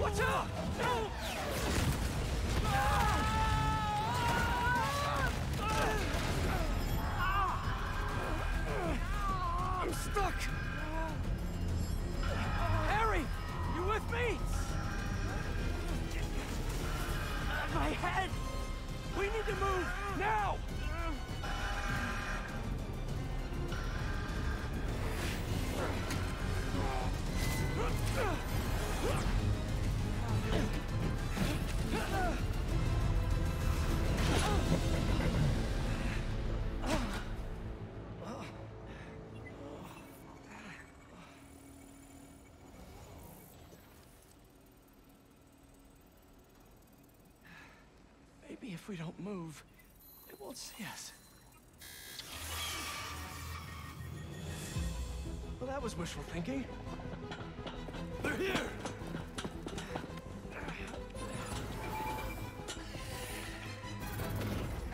Watch out! No! I'm stuck! Harry! You with me? My head! We need to move! Now! If we don't move, it won't see us. Well, that was wishful thinking. They're here!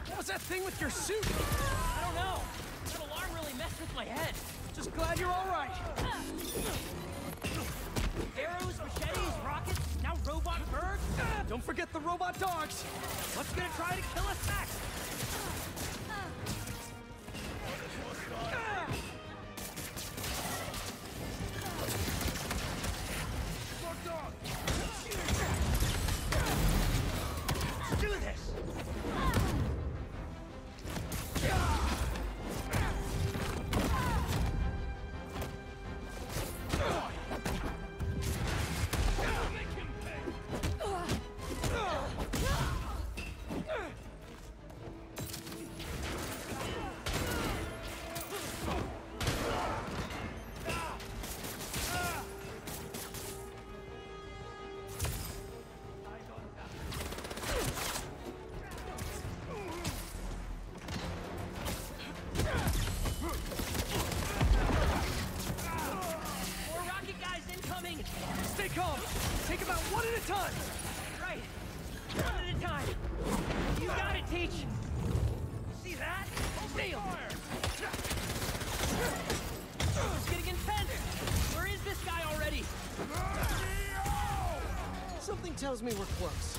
What was that thing with your suit? I don't know. That alarm really messed with my head. Just glad you're all right. Arrows, machetes, rockets, now robot birds. Don't forget the robot dogs. What's gonna try to kill us next? coming! Stay calm! Take them out one at a time! Right! One at a time! You got it, Teach! See that? Stay on! It's getting intense! Where is this guy already? Something tells me we're close.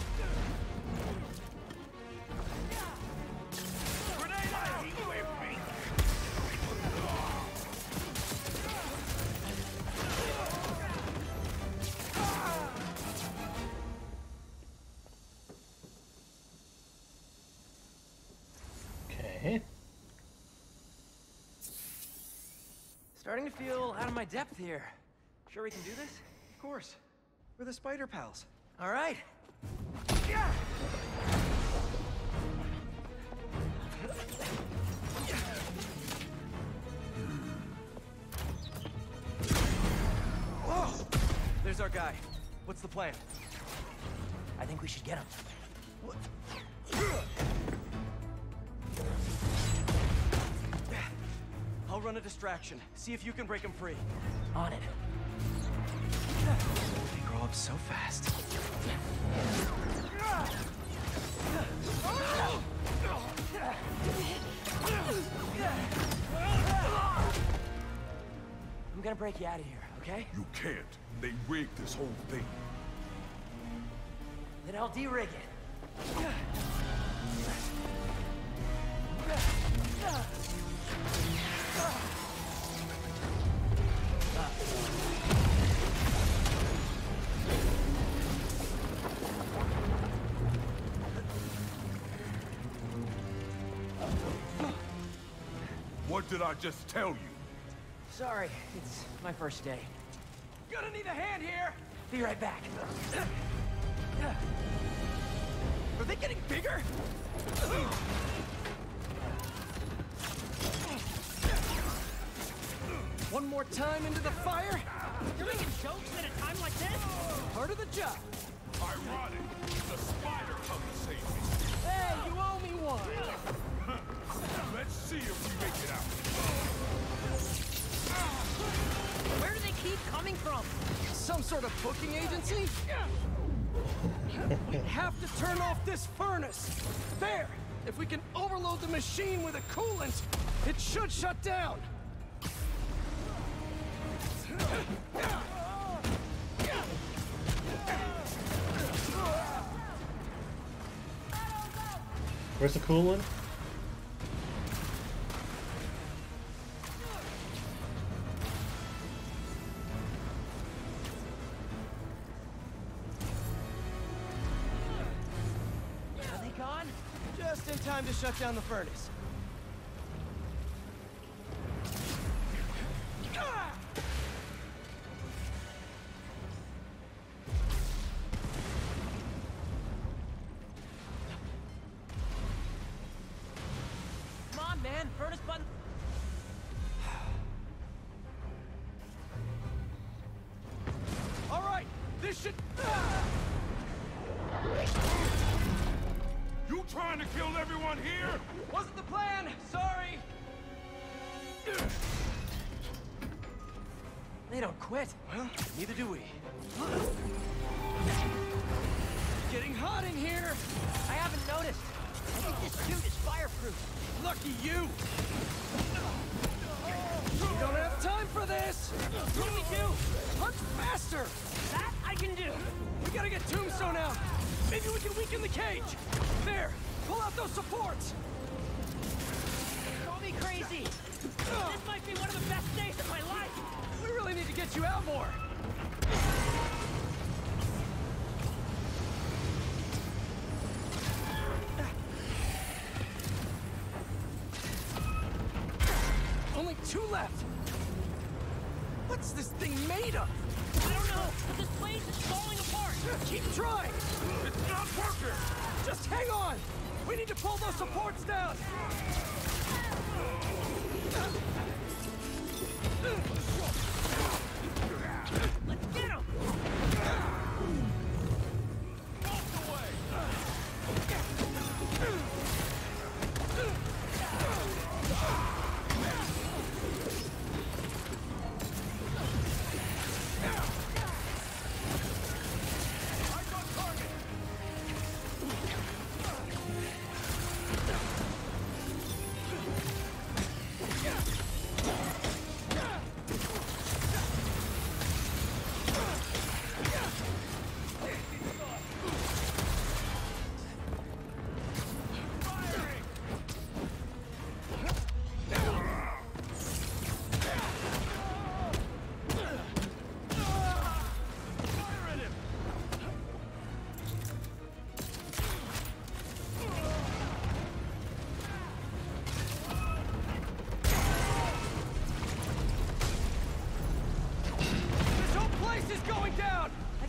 Starting to feel out of my depth here. Sure we can do this? Of course. We're the Spider Pals. All right. Yeah! Whoa! There's our guy. What's the plan? I think we should get him. What? I'll run a distraction. See if you can break him free. On it. They grow up so fast. I'm gonna break you out of here, okay? You can't. They rigged this whole thing. Then I'll de-rig it. What did I just tell you? Sorry, it's my first day. Gonna need a hand here! Be right back. Are they getting bigger? One more time into the fire? You're making jokes at a time like this? Part of the job. Ironic. The spider come to save me. Hey, you owe me one. Let's see if we make it out. Where do they keep coming from? Some sort of booking agency? We have to turn off this furnace. There. If we can overload the machine with a coolant, it should shut down. Where's the coolant? Are they gone? Just in time to shut down the furnace. Two left. What's this thing made of? I don't know, but this place is falling apart. Keep trying. It's not working. Just hang on. We need to pull those supports down. Let's get him. Walk away.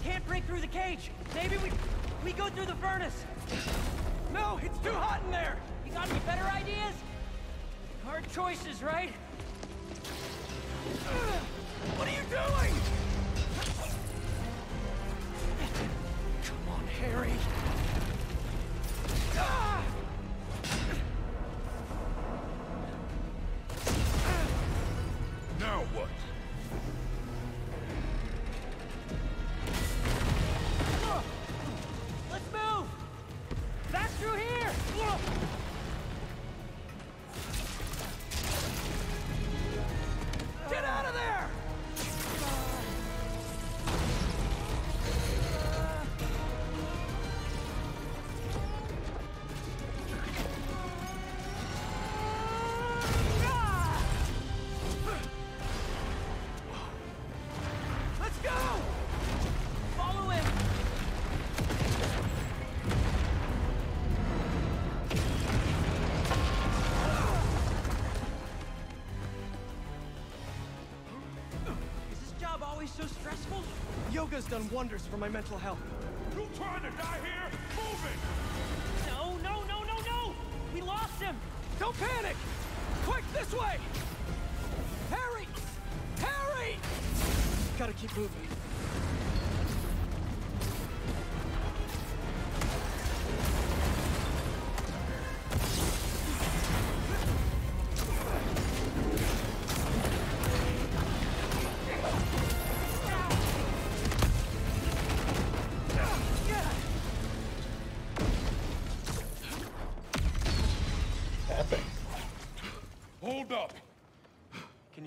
can't break through the cage. Maybe we go through the furnace. No, it's too hot in there. You got any better ideas? Hard choices, right? What are you doing? Come on, Harry. Ah! Now what? Let's move! Back through here! Get out of there! Yoga's done wonders for my mental health. You trying to die here? Move it! No, no, no, no, no! We lost him! Don't panic! Quick, this way! Harry! Harry! Gotta keep moving.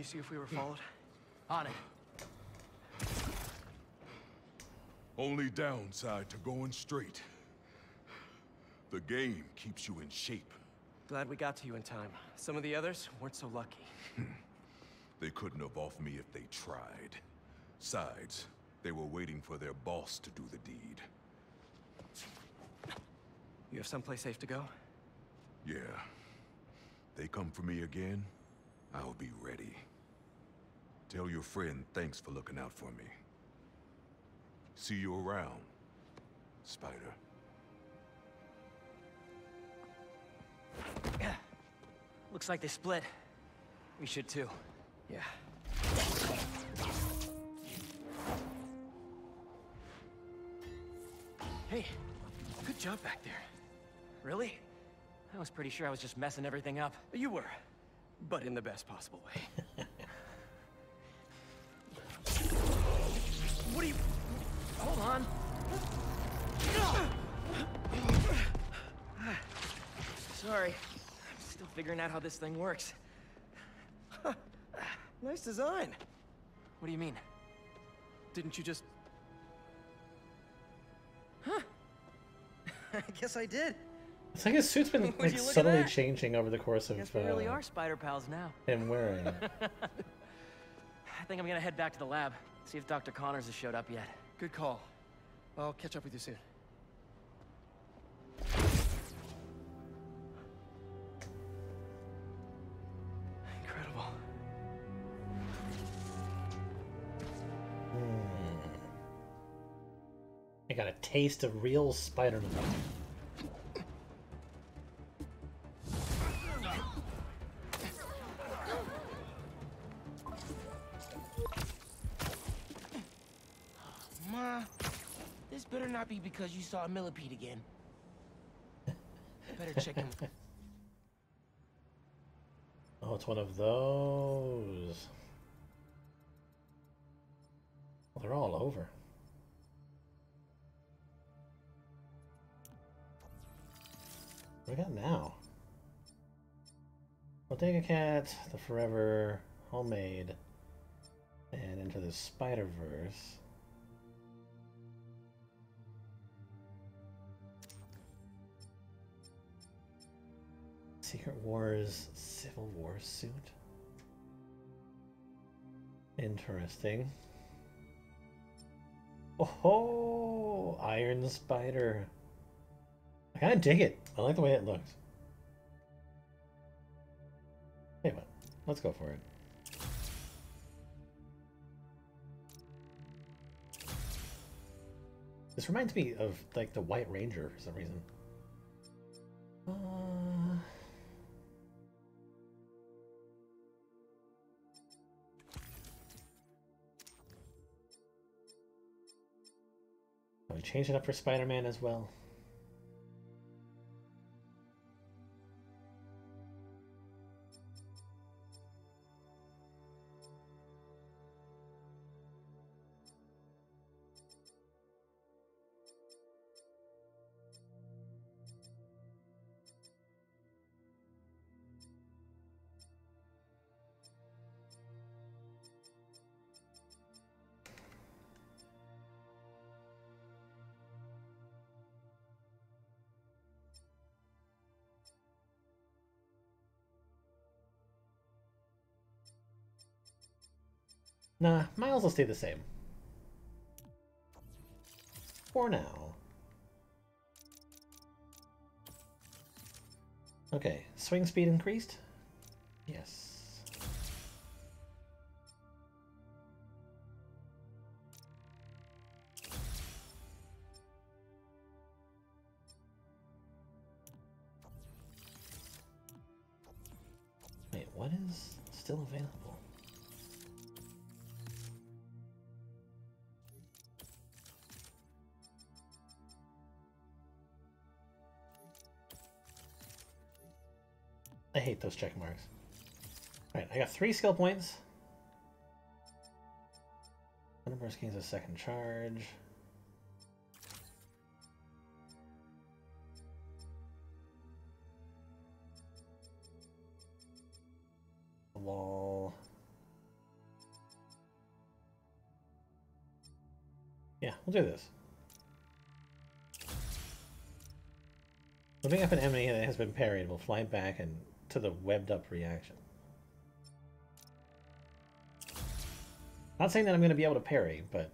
See if we were followed? On it. Only downside to going straight. The game keeps you in shape. Glad we got to you in time. Some of the others weren't so lucky. They couldn't have offed me if they tried. Besides, they were waiting for their boss to do the deed. You have someplace safe to go? Yeah. They come for me again, I'll be ready. Tell your friend thanks for looking out for me. See you around, Spider. Looks like they split. We should too. Yeah. Hey, good job back there. Really? I was pretty sure I was just messing everything up. You were, but in the best possible way. What are you... Hold on. Sorry. I'm still figuring out how this thing works. Nice design. What do you mean? Didn't you just... Huh? I guess I did. It's like his suit's been like suddenly changing over the course of we really are spider pals now. Him wearing it. I think I'm gonna head back to the lab. See if Dr. Connors has showed up yet. Good call. I'll catch up with you soon. Incredible. Hmm. I got a taste of real Spider-Man. Be because you saw a millipede again. Better check him. Oh, it's one of those. Well, they're all over. What do we got now? Bodega Cat, the Forever, Homemade, and Into the Spider-Verse. Secret Wars, Civil War suit. Interesting. Oh, ho! Iron Spider. I kind of dig it. I like the way it looks. Anyway, let's go for it. This reminds me of, like, the White Ranger for some reason. I'll change it up for Spider-Man as well. Nah, Miles will stay the same. For now. Okay, swing speed increased? Yes. Wait, what is still available? I hate those check marks. Alright, I got 3 skill points. Thunderburst gains a second charge. Lol. Yeah, we'll do this. Moving up an enemy that has been parried, we'll fly back and to the webbed up reaction. Not saying that I'm going to be able to parry, but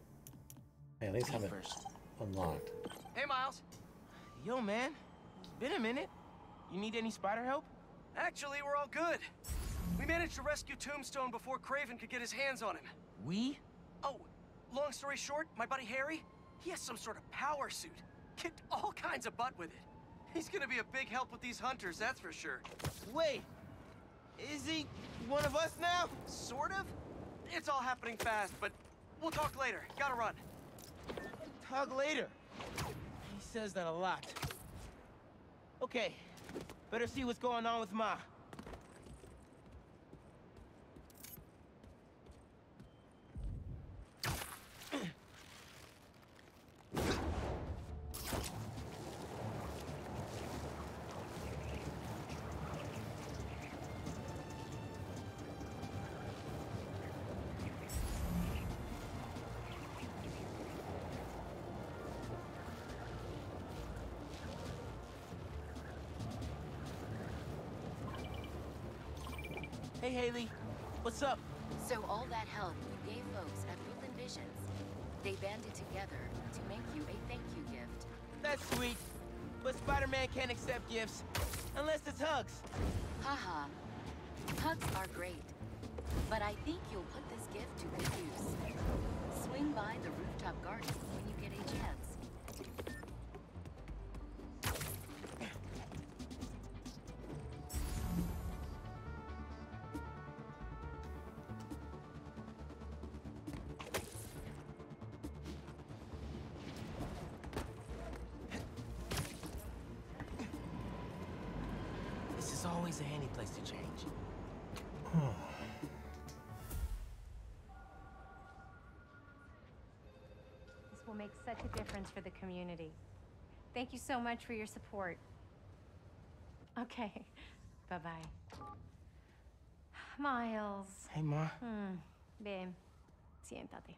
I at least have it unlocked. Hey, Miles. Yo, man. It's been a minute. You need any spider help? Actually, we're all good. We managed to rescue Tombstone before Kraven could get his hands on him. We? Oh, long story short, my buddy Harry, he has some sort of power suit. Kicked all kinds of butt with it. He's gonna be a big help with these hunters, that's for sure. Wait, is he one of us now? Sort of? It's all happening fast, but we'll talk later. Gotta run. Talk later? He says that a lot. Okay, better see what's going on with Ma. Hey, Haley. What's up? So all that help you gave folks at Brooklyn Visions, they banded together to make you a thank you gift. That's sweet. But Spider-Man can't accept gifts. Unless it's hugs. Haha. Hugs are great. But I think you'll put this gift to good use. Swing by the rooftop garden when you get a chance. Such a difference for the community. Thank you so much for your support. Okay, bye-bye. Miles. Hey, Ma. Ven, siéntate.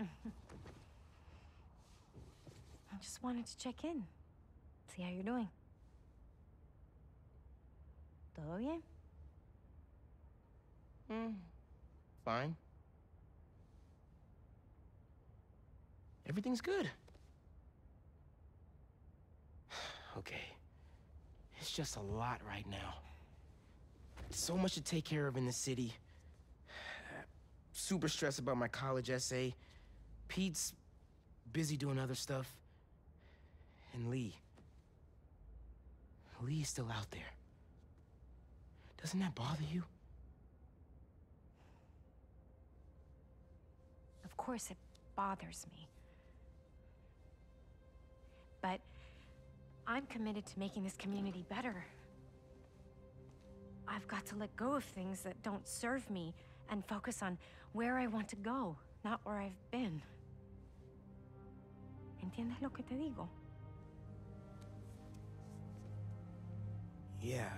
I just wanted to check in, see how you're doing. Todo bien? Fine. Everything's good. Okay. It's just a lot right now. So much to take care of in the city. Super stressed about my college essay. Pete's busy doing other stuff. And Lee's still out there. Doesn't that bother you? Of course it bothers me. But I'm committed to making this community better. I've got to let go of things that don't serve me and focus on where I want to go, not where I've been. ¿Entiendes lo que te digo? Yeah.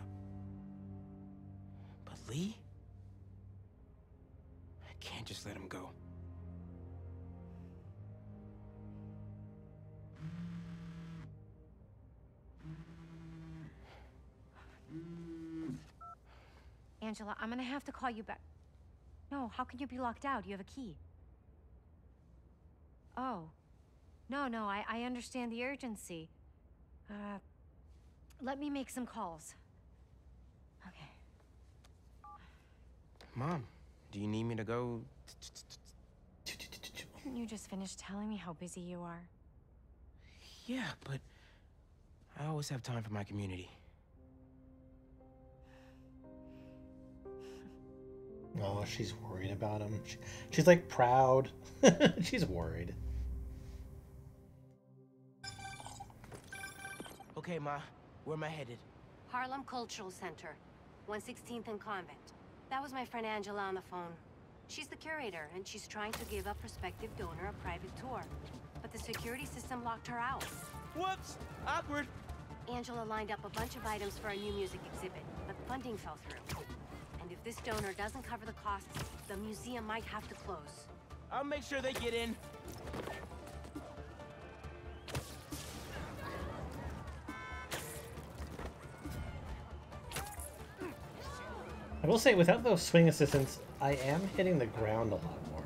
But Lee? I can't just let him go. Angela, I'm gonna have to call you back. No, how can you be locked out? You have a key. Oh. No, I understand the urgency. Let me make some calls. Okay. Mom, do you need me to go? Didn't you just finish telling me how busy you are? Yeah, but I always have time for my community. Oh, she's worried about him. She's like proud. She's worried. Okay, Ma. Where am I headed? Harlem Cultural Center, 116th and Convent. That was my friend Angela on the phone. She's the curator, and she's trying to give a prospective donor a private tour. But the security system locked her out. Whoops! Awkward! Angela lined up a bunch of items for a new music exhibit, but funding fell through. And if this donor doesn't cover the costs, the museum might have to close. I'll make sure they get in. I will say, without those swing assistants, I am hitting the ground a lot more.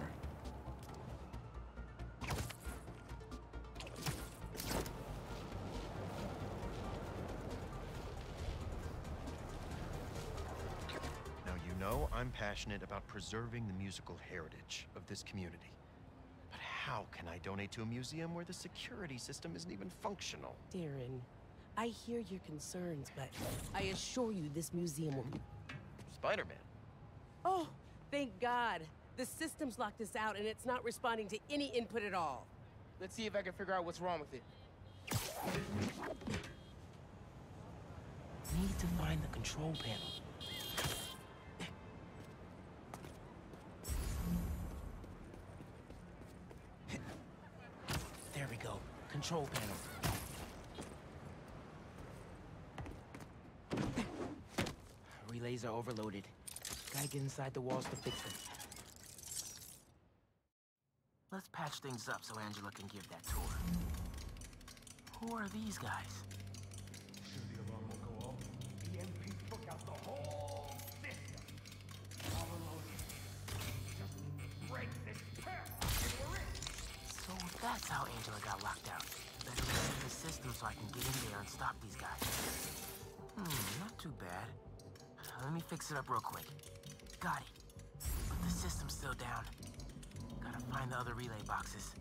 Now, you know I'm passionate about preserving the musical heritage of this community. But how can I donate to a museum where the security system isn't even functional? Darren, I hear your concerns, but I assure you this museum will be... Spider-Man. Oh, thank God. The system's locked us out and it's not responding to any input at all. Let's see if I can figure out what's wrong with it. Need to find the control panel. There we go. Control panel. Relays are overloaded. Gotta get inside the walls to fix them. Let's patch things up so Angela can give that tour. Who are these guys? Sure, the alarm will go off. The MPs took out the whole system. Overloaded. Just break this terror. So that's how Angela got locked out. Better reset the system so I can get in there and stop these guys. Not too bad. Let me fix it up real quick. Got it. But the system's still down. Gotta find the other relay boxes.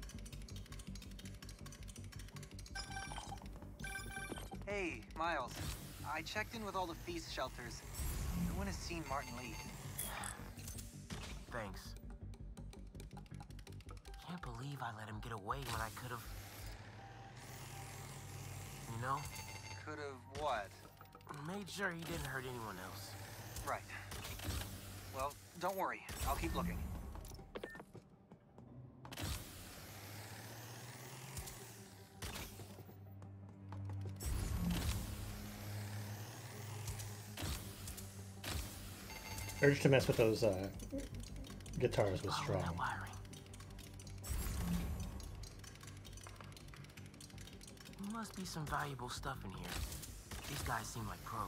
Hey, Miles. I checked in with all the feast shelters. No one has seen Martin Lee. Thanks. Can't believe I let him get away when I could've... You know? Could've what? Made sure he didn't hurt anyone else. Right. Well, don't worry. I'll keep looking. Urge to mess with those guitars was strong. There must be some valuable stuff in here. These guys seem like pros.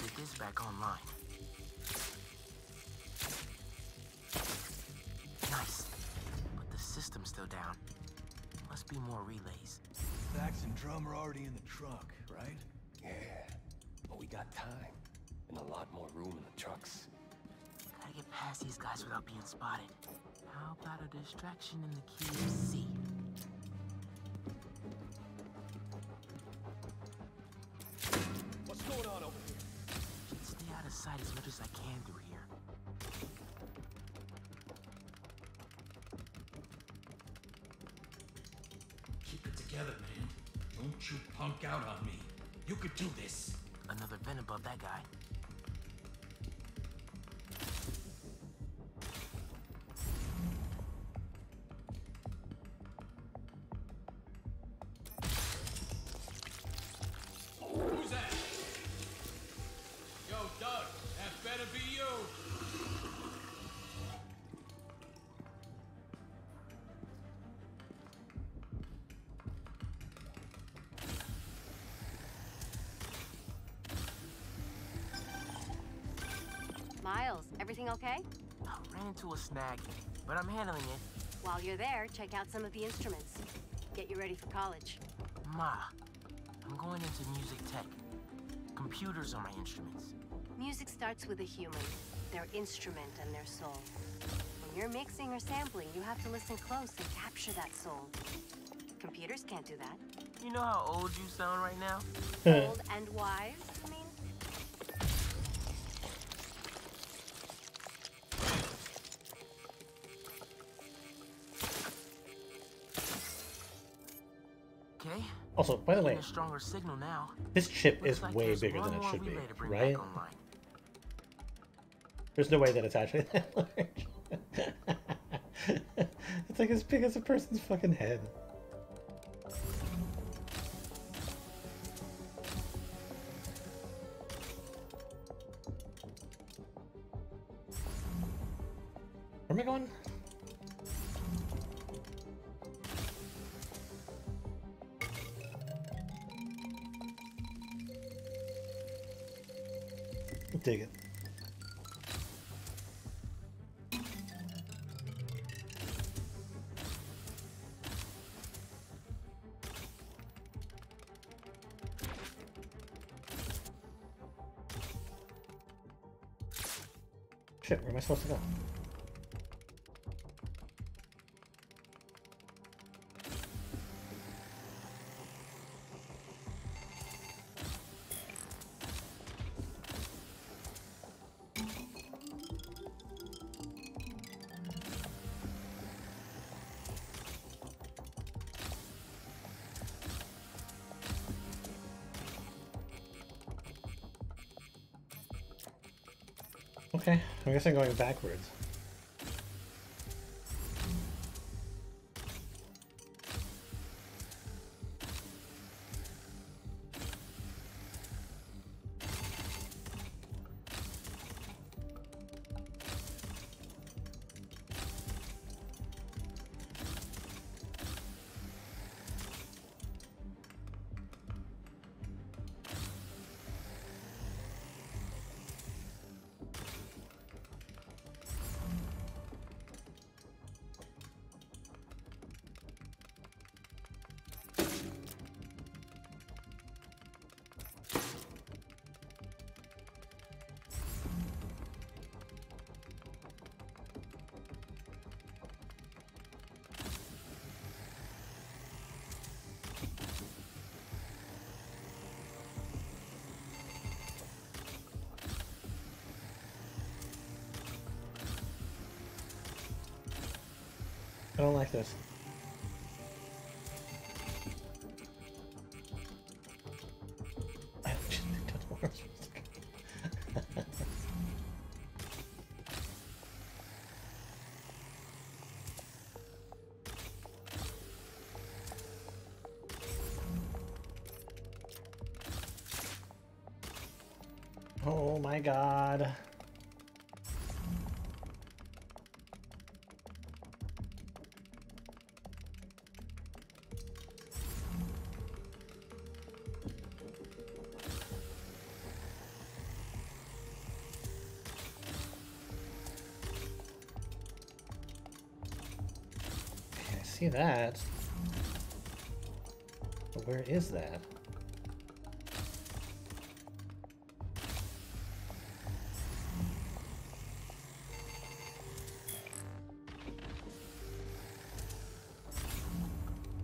Get this back online. Nice. But the system's still down. Must be more relays. Sax and drum are already in the truck, right? Yeah, but we got time. And a lot more room in the trucks. Gotta get past these guys without being spotted. How about a distraction in the QC? What's going on over here? Should stay out of sight as much as I can through here. Keep it together, man. Don't you punk out on me. You could do this. Another vent above that guy. Everything okay? I ran into a snag, but I'm handling it. While you're there, check out some of the instruments. Get you ready for college. Ma, I'm going into music tech. Computers are my instruments. Music starts with a human, their instrument and their soul. When you're mixing or sampling, you have to listen close and capture that soul. Computers can't do that. You know how old you sound right now? Old and wise, I mean? Also, by the way, this chip is way bigger than it should be, right? There's no way that it's actually that large. It's like as big as a person's fucking head. Where am I going? Dig it. Shit, where am I supposed to go? Okay, I guess I'm going backwards. I don't like this. I shouldn't have touched more. Oh my god. See that? But Where is that?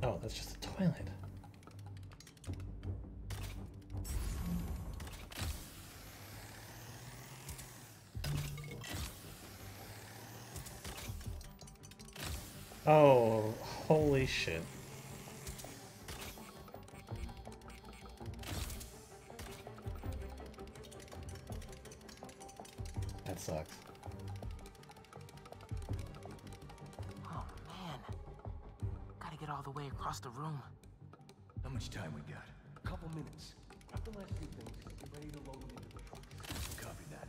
Oh, that's just a toilet. Oh, holy shit. That sucks. Oh, man. Gotta get all the way across the room. How much time we got? A couple minutes. Grab the last few things and get ready to load them into the truck. Copy that.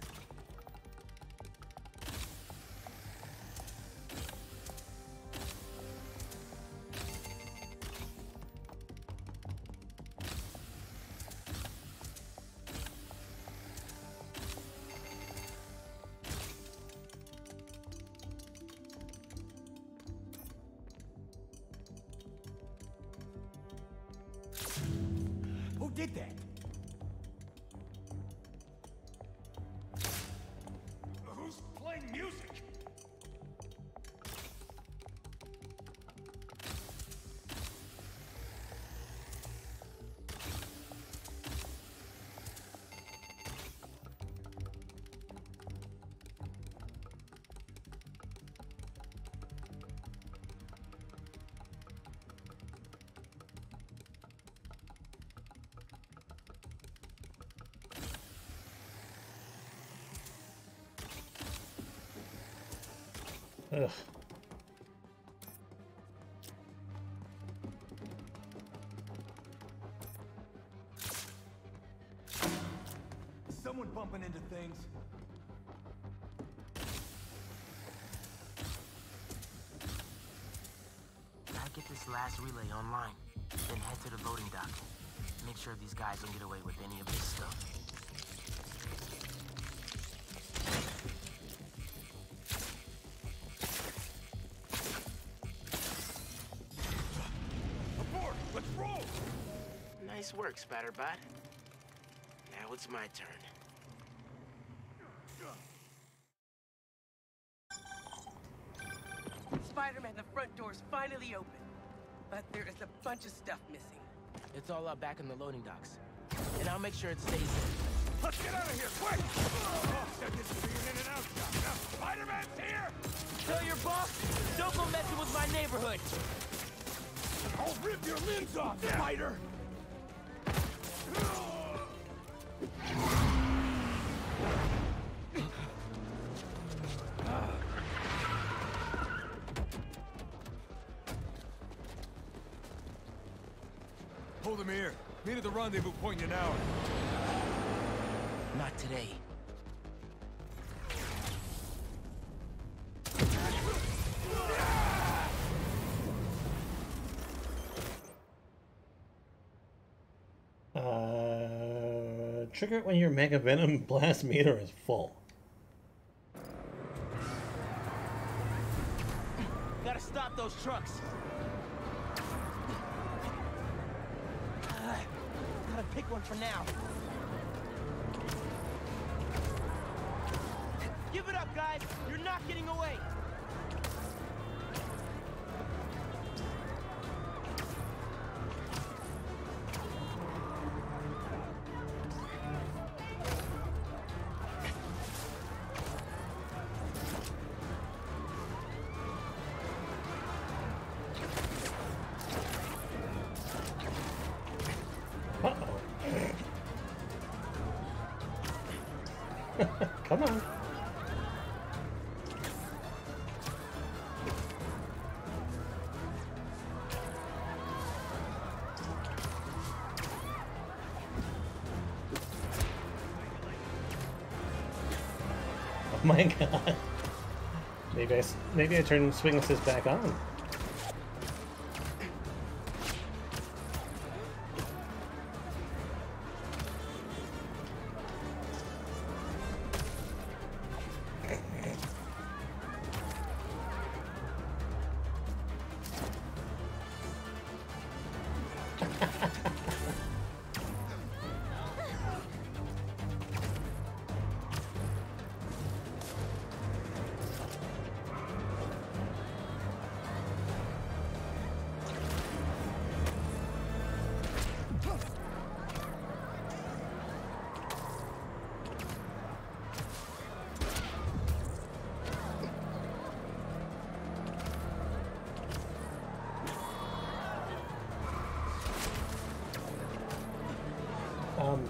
Did that? Who's playing music? Ugh. Someone bumping into things. Gotta get this last relay online, then head to the loading dock. Make sure these guys don't get away with any of this stuff. Nice work, Spatterbot. Now it's my turn. Spider-Man, the front door's finally open. But there is a bunch of stuff missing. It's all up back in the loading docks. And I'll make sure it stays in. Let's get out of here, quick! Oh, so this will be an in and out job. Now Spider-Man's here! Tell your boss, don't go messing with my neighborhood! I'll rip your limbs off, Spider! Hold him here. Meet at the rendezvous point in an hour. Not today. Trigger it when your Mega Venom blast meter is full. Gotta stop those trucks. Gotta pick one for now. Give it up, guys. You're not getting away. Come on. Oh my god. Maybe I turn swinglesses back on.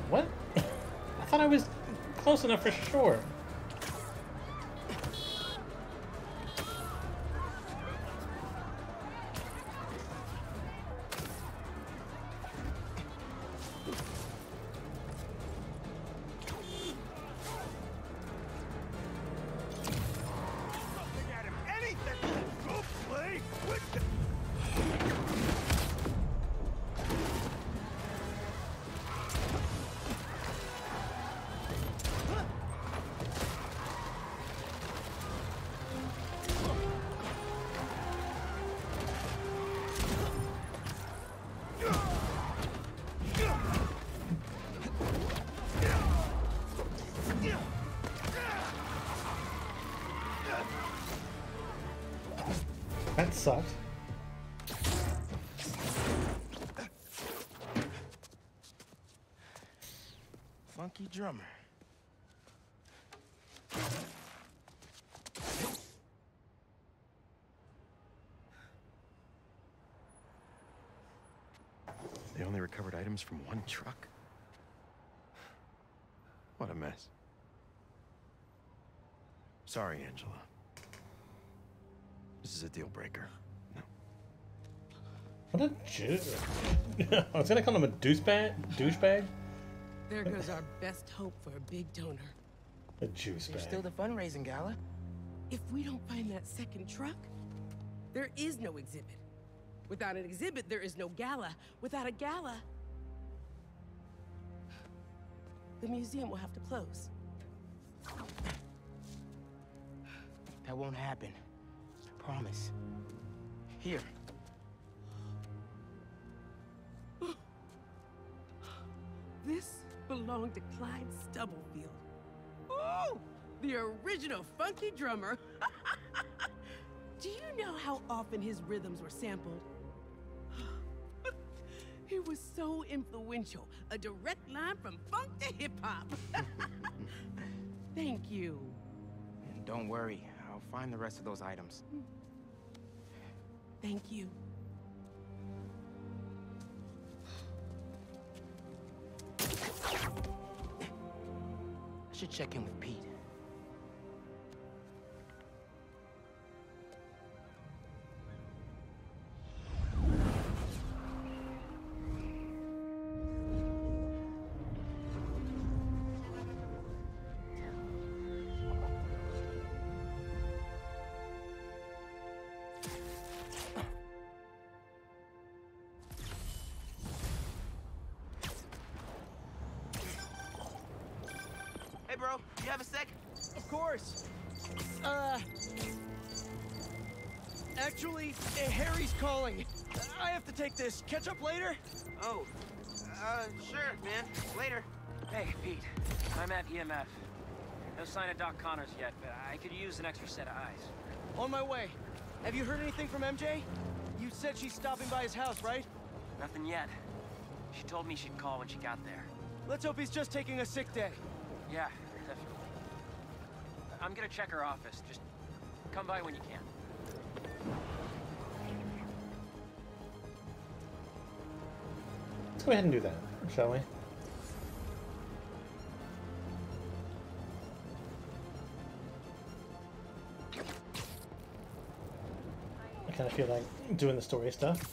What? I thought I was close enough for sure. That sucked. Funky drummer. They only recovered items from one truck? What a mess. Sorry, Angela. This is a deal breaker. No. What a jerk. I was gonna call him a douchebag. There goes our best hope for a big donor. A juice bag. There's still the fundraising gala. If we don't find that second truck, there is no exhibit. Without an exhibit, there is no gala. Without a gala, the museum will have to close. That won't happen. Promise. Here. This belonged to Clyde Stubblefield. Ooh! The original funky drummer. Do you know how often his rhythms were sampled? He was so influential. A direct line from funk to hip-hop. Thank you. And don't worry. I'll find the rest of those items. Thank you. I should check in with Pete. You have a sec? Of course. Actually, Harry's calling. I have to take this. Catch up later? Oh. Sure, man. Later. Hey, Pete. I'm at EMF. No sign of Doc Connors yet, but I could use an extra set of eyes. On my way. Have you heard anything from MJ? You said she's stopping by his house, right? Nothing yet. She told me she'd call when she got there. Let's hope he's just taking a sick day. Yeah. I'm gonna check her office. Just come by when you can. Let's go ahead and do that, shall we? I kind of feel like doing the story stuff.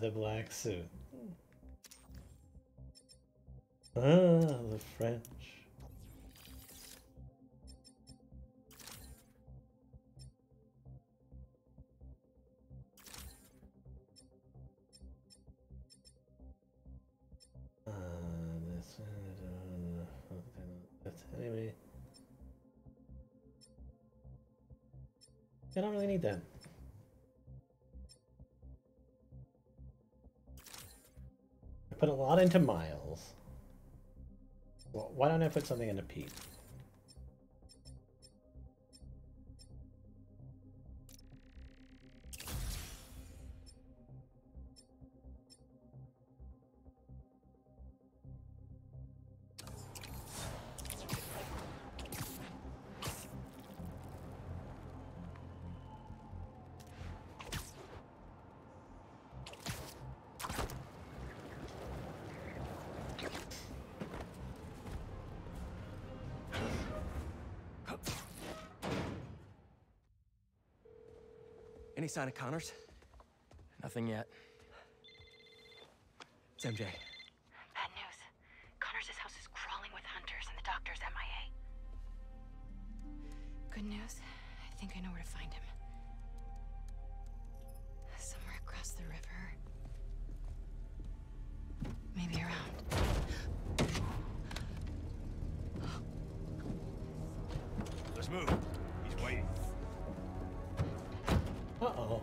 The black suit. Ah, the French. Anyway. I don't really need that. I put a lot into Miles. Well, why don't I put something into Pete? Any sign of Connors? Nothing yet. It's MJ. Bad news. Connors' house is crawling with hunters and the doctor's MIA. Good news. I think I know where to find him. Somewhere across the river. Maybe around. Let's move. He's waiting. Uh-oh.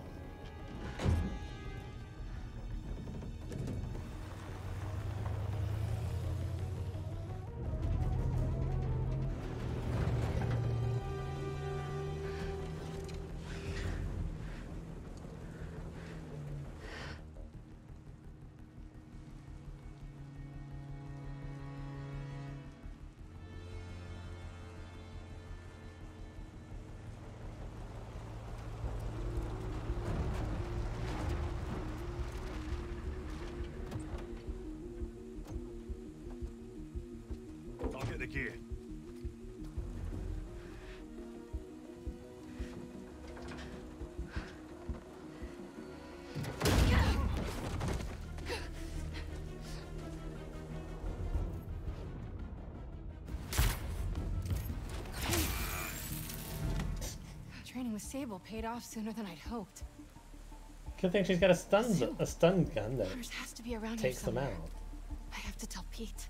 The kid. Training with Sable paid off sooner than I'd hoped. Good thing she's got a stun gun that has to be around takes them out. I have to tell Pete.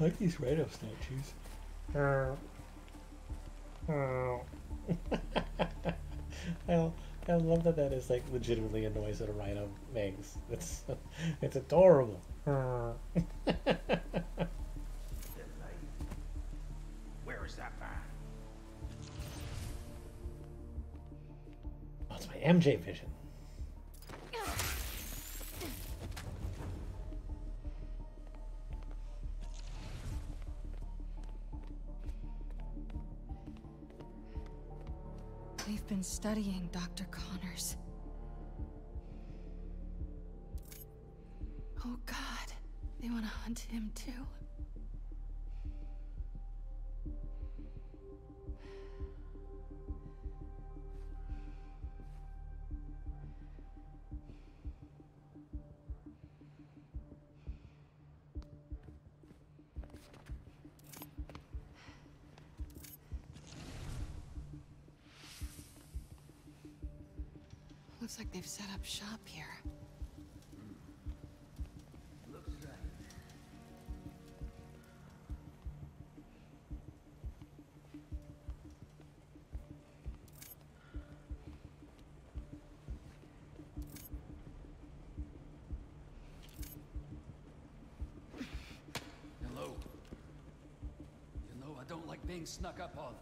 I like these radio statues. I love that that is like legitimately a noise that a rhino makes. It's adorable. Where is that man? Oh, it's my MJ vision. Studying Dr. Connors. Oh God, they want to hunt him too. Looks like they've set up shop here. Looks right. Hello. You know, I don't like being snuck up on.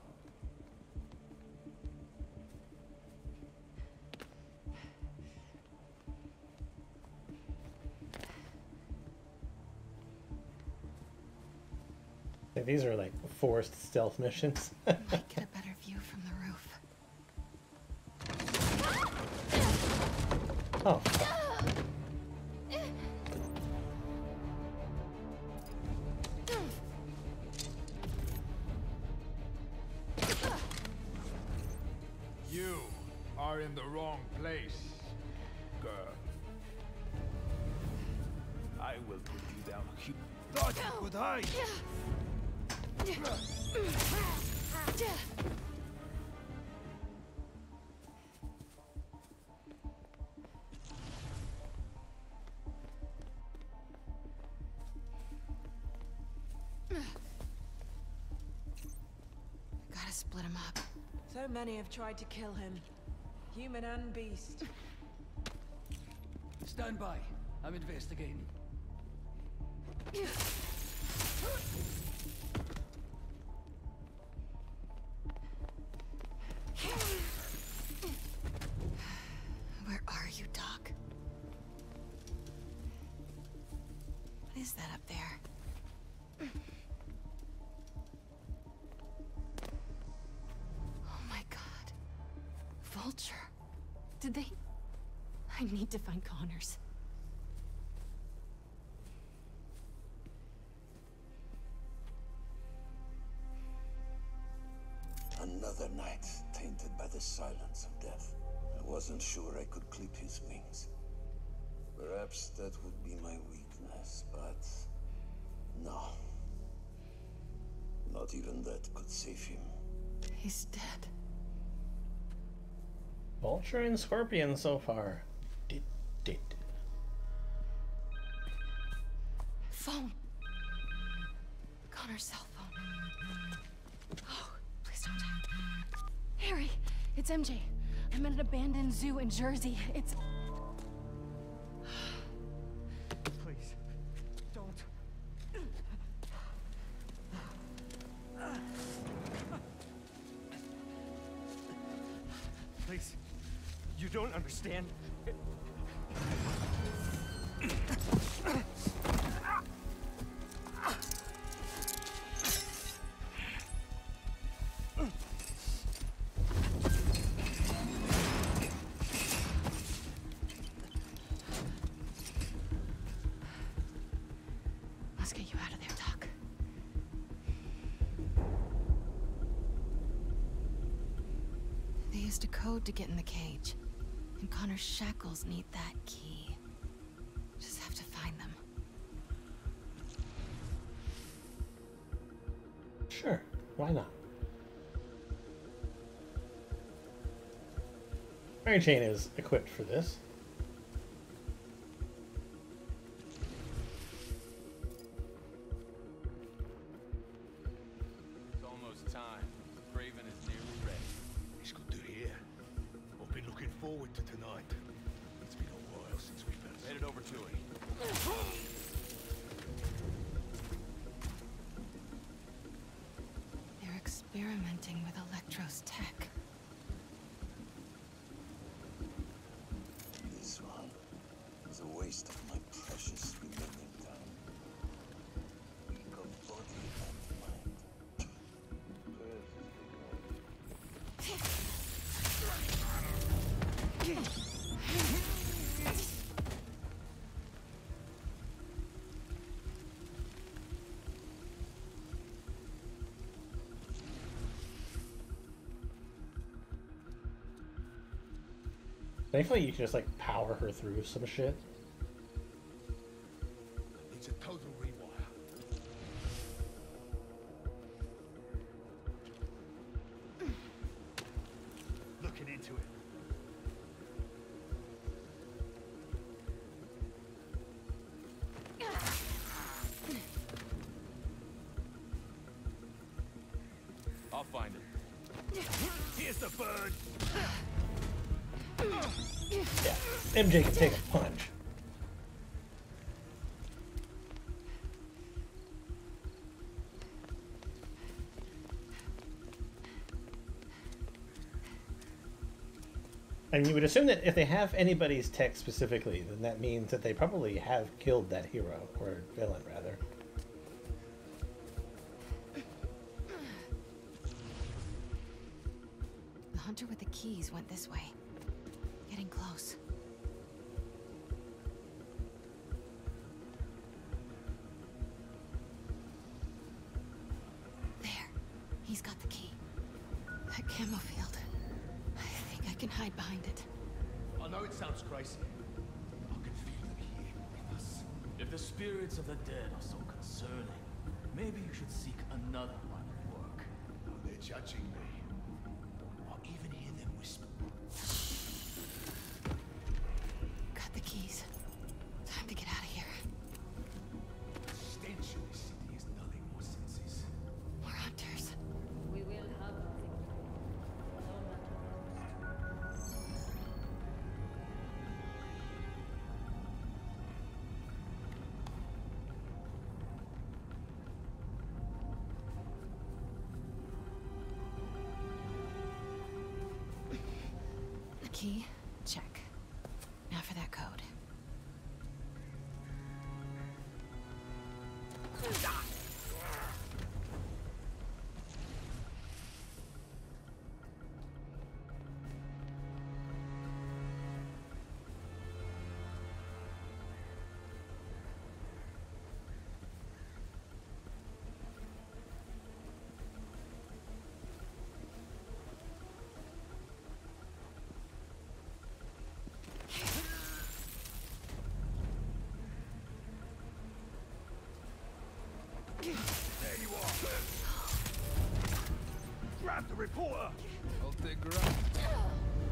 These are like forced stealth missions. I might get a better view from the roof. Oh. You are in the wrong place, girl. I will put you down. You thought you would hide. Gotta split him up. So many have tried to kill him, human and beast. Stand by. I'm investigating. Where are you, Doc? What is that up there? Oh my God. Vulture. Did they... I need to find Connors. Another night tainted by the silence of death. I wasn't sure I could clip his wings. Perhaps that would be my weakness, but no. Not even that could save him. He's dead. Vulture and Scorpion so far. Did. Phone. Connor's cell phone. Oh, please don't die. Harry, it's MJ. I'm at an abandoned zoo in Jersey. It's... Please, don't. Please, you don't understand. Let's get you out of there, Doc. They used a code to get in the cage. And Connor's shackles need that key. Just have to find them. Sure, why not? Mary Jane is equipped for this. Thankfully, you can just like power her through some shit. It's a total rewire. Looking into it. I'll find it. Here's the bird. Yeah, MJ can take a punch. And you would assume that if they have anybody's tech specifically, then that means that they probably have killed that hero, or villain rather. The hunter with the keys went this way. Getting close. There. He's got the key. That camo field. I think I can hide behind it. I know it sounds crazy. I can feel them here with us. If the spirits of the dead are so concerning, maybe you should seek another line of work. Oh, they're judging me. key? Check. Now for that code.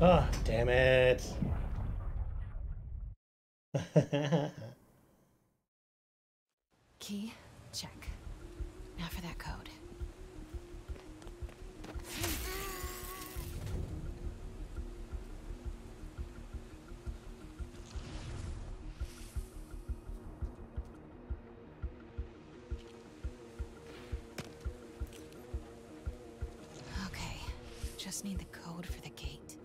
Ah, oh, damn it. Key, check. Now for that code. Just need the code for the gate.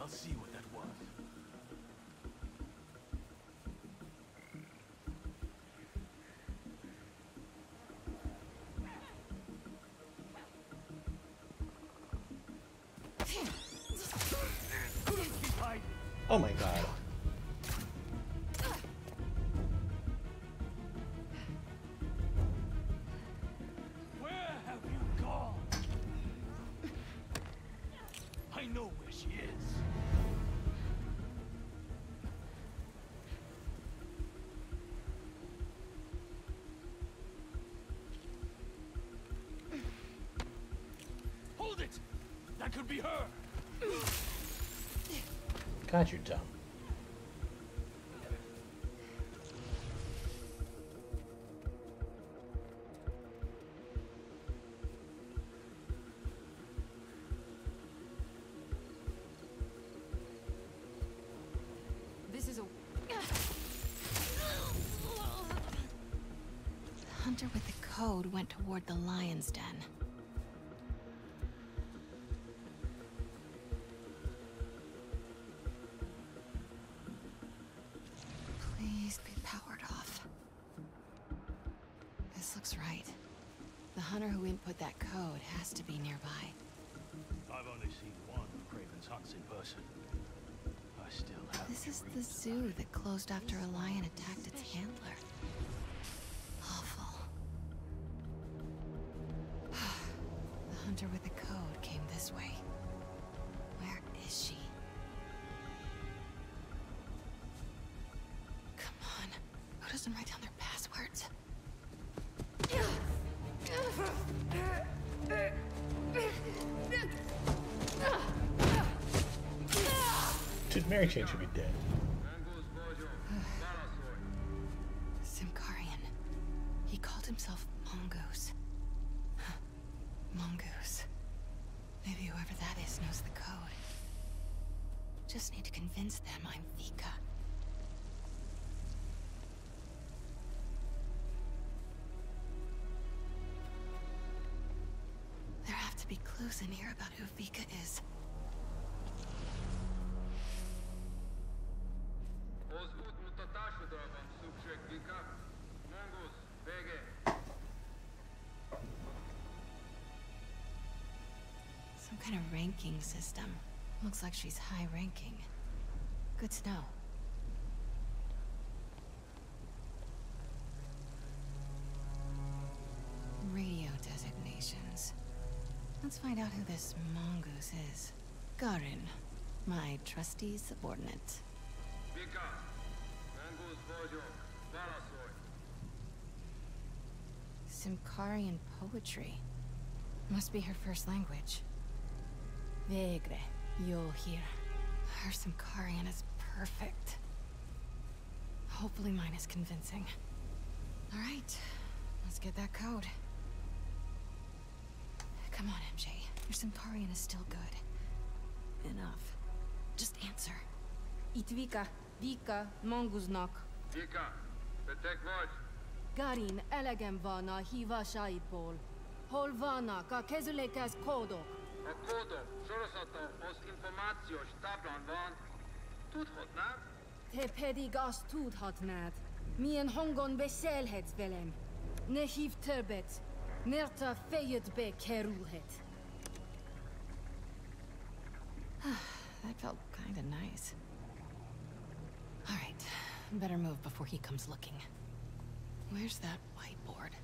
I'll see what that was. Oh my god. Where have you gone? I know where she is. Hold it! That could be her! God, you're dumb. This is a hunter with the code went toward the lion's den. But that code has to be nearby. I've only seen one of Kraven's huts in person. I still have. This is the zoo that closed after a lion attacked its handler. Awful. The hunter with the code came this way. Where is she? Come on. Who doesn't write down their passwords? Dude, Mary Jane should be dead. Simkarian. He called himself Mongoose. Mongoose. Maybe whoever that is knows the code. Just need to convince them I'm Vika. Be clues in here about who Vika is. Some kind of ranking system. Looks like she's high ranking. Good to know. Radio designations. Let's find out who this Mongoose is. Garin, my trusty subordinate. Simkarian poetry. Must be her first language. Vegre, you'll hear. Her Simkarian is perfect. Hopefully mine is convincing. All right, let's get that code. Come on, MJ. Your Simkarian is still good. Enough. Just answer. It's Vika. Vika, Mongoose knock. Vika, protect voice. Garin, elegem vana hiva shaipol. Hol vana ka kezulekas kodok. A kodok, sorosato, os informatio stablan van. Tut hot nad? Te pedig as tut hot nad. Mien hongon beselhets velem. Ne hiv terbet. Nerta fejet be keruhet. That felt kinda nice. Alright, better move before he comes looking. Where's that whiteboard?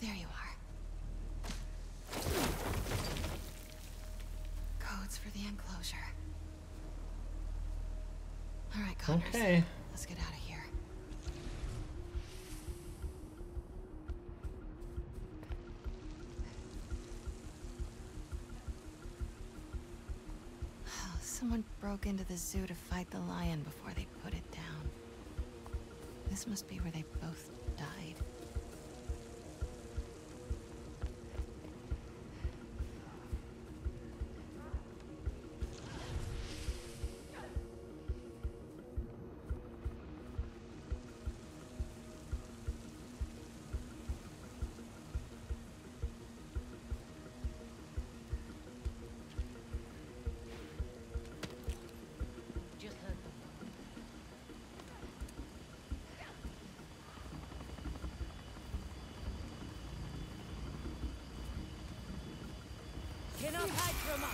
There you are. Codes for the enclosure. All right, Connors. Okay. Let's get out of here. Someone broke into the zoo to fight the lion before they put it down. This must be where they both died. Cannot hide from us.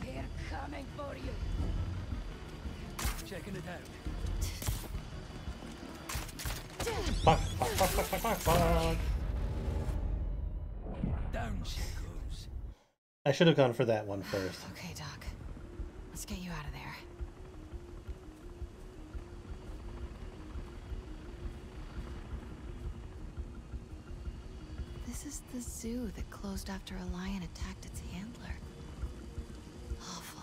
They're coming for you. Checking it out. Fuck, fuck, fuck, fuck, fuck, fuck. Down she goes. I should have gone for that one first. Okay, Doc. Let's get you out of there. This is the zoo that closed after a lion attacked its handler. Awful.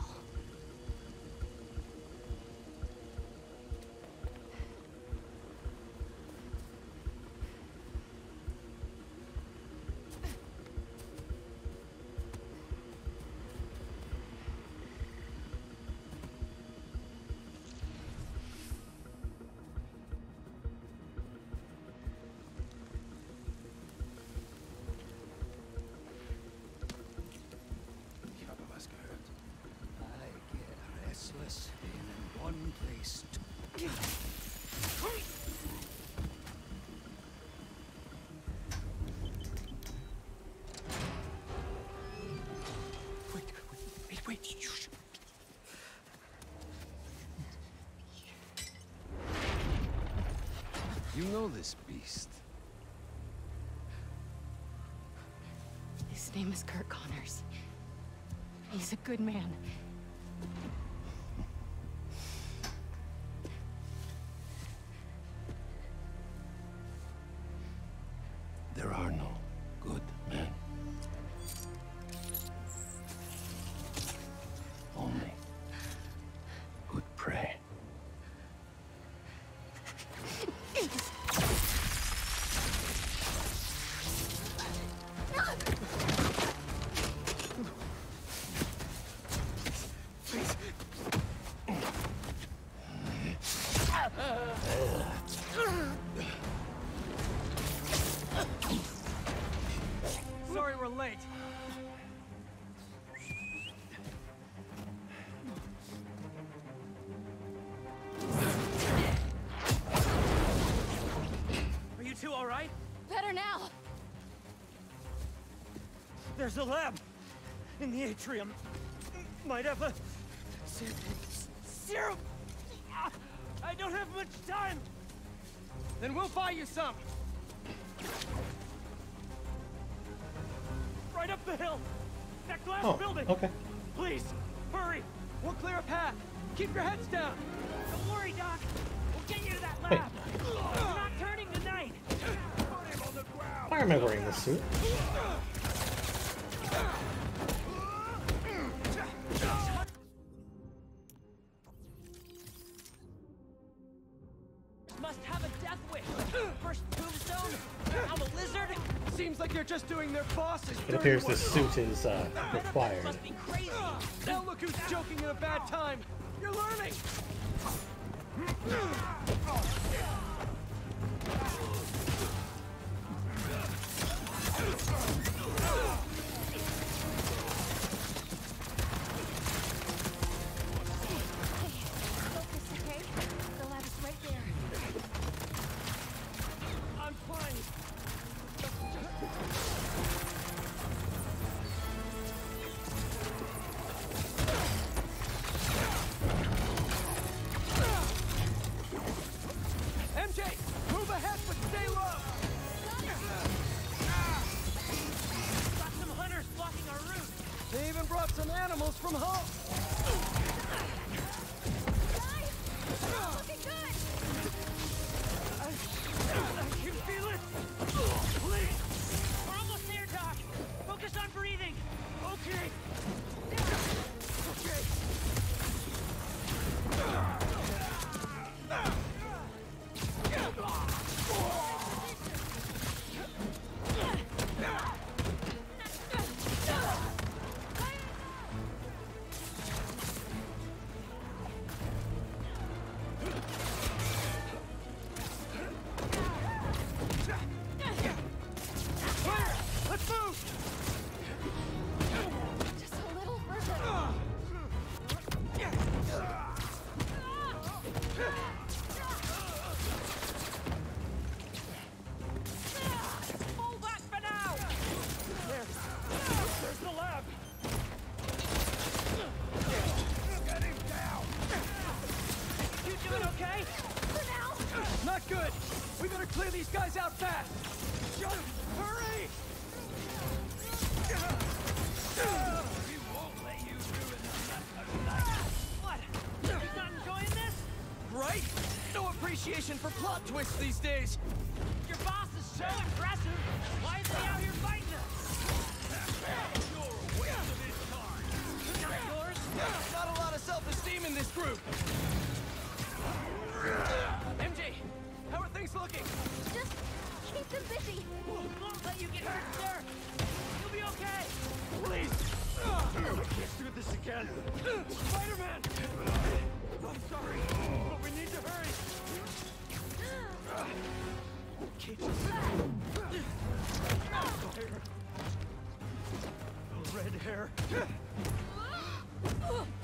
You know this beast. His name is Kurt Connors. He's a good man. There are no good men. Only good prey. There's a lab in the atrium. Might have a serum. I don't have much time. Then we'll buy you some. Right up the hill. That glass building. Okay. Please, hurry. We'll clear a path. Keep your heads down. Don't worry, Doc. We'll get you to that lab. We're not turning tonight. Why am I wearing this suit? must have a death wish. First Tombstone, now a lizard. Seems like you're just doing their bosses. It appears the suit is required. Must be crazy. Now look who's joking at a bad time. You're learning. For plot twists these days. Your boss is so impressive. Why is he out here fighting us? You're a waste of his time. Not yours? Not a lot of self-esteem in this group. MJ, how are things looking? Just keep them busy. Won't let you get hurt there. You'll be okay. Please. I can't do this again. Spider-Man! I'm sorry, but we need to hurry. Red hair.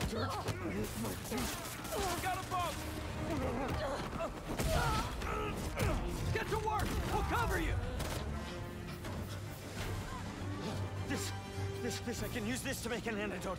Dirt. Got a bump. Get to work. We'll cover you. This. I can use this to make an antidote.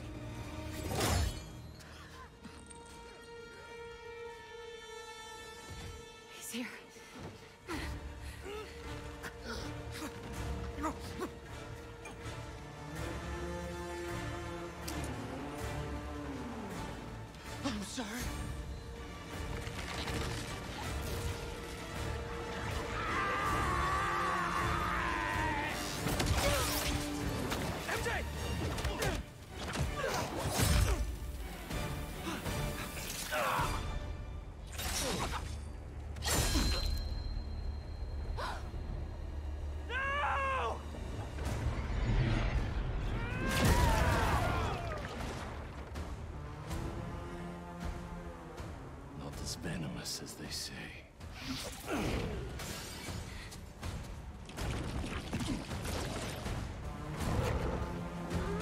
Venomous, as they say.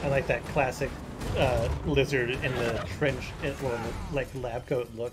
I like that classic lizard in the trench, well, like lab coat look.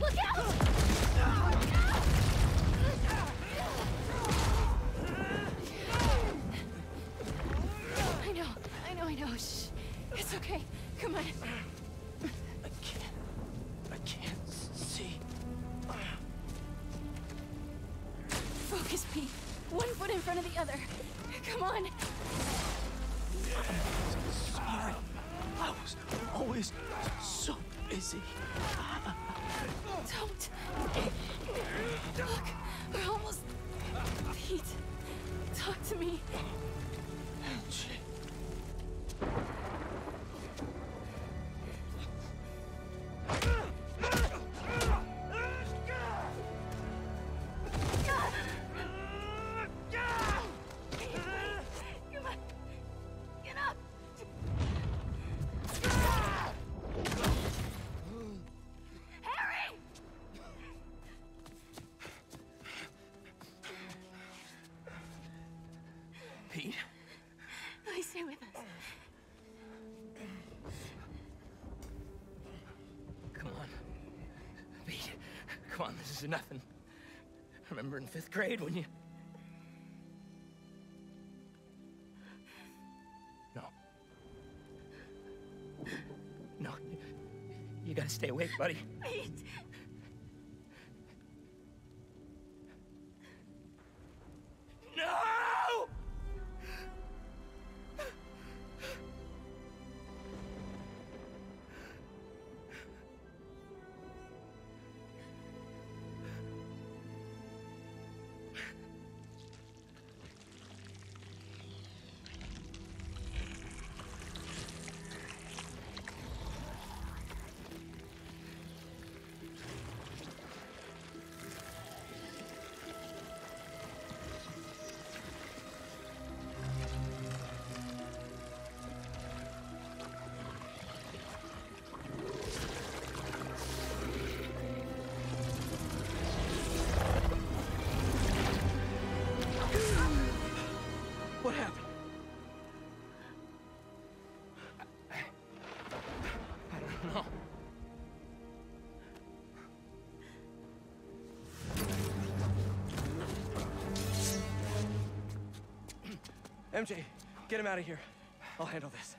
Look out! in front of the other. Come on. Sorry. I was always so busy. Don't. Doc, we're almost... Pete, talk to me. This is nothing. I remember in 5th grade when you... No, you gotta stay awake, buddy. Wait. MJ, get him out of here. I'll handle this.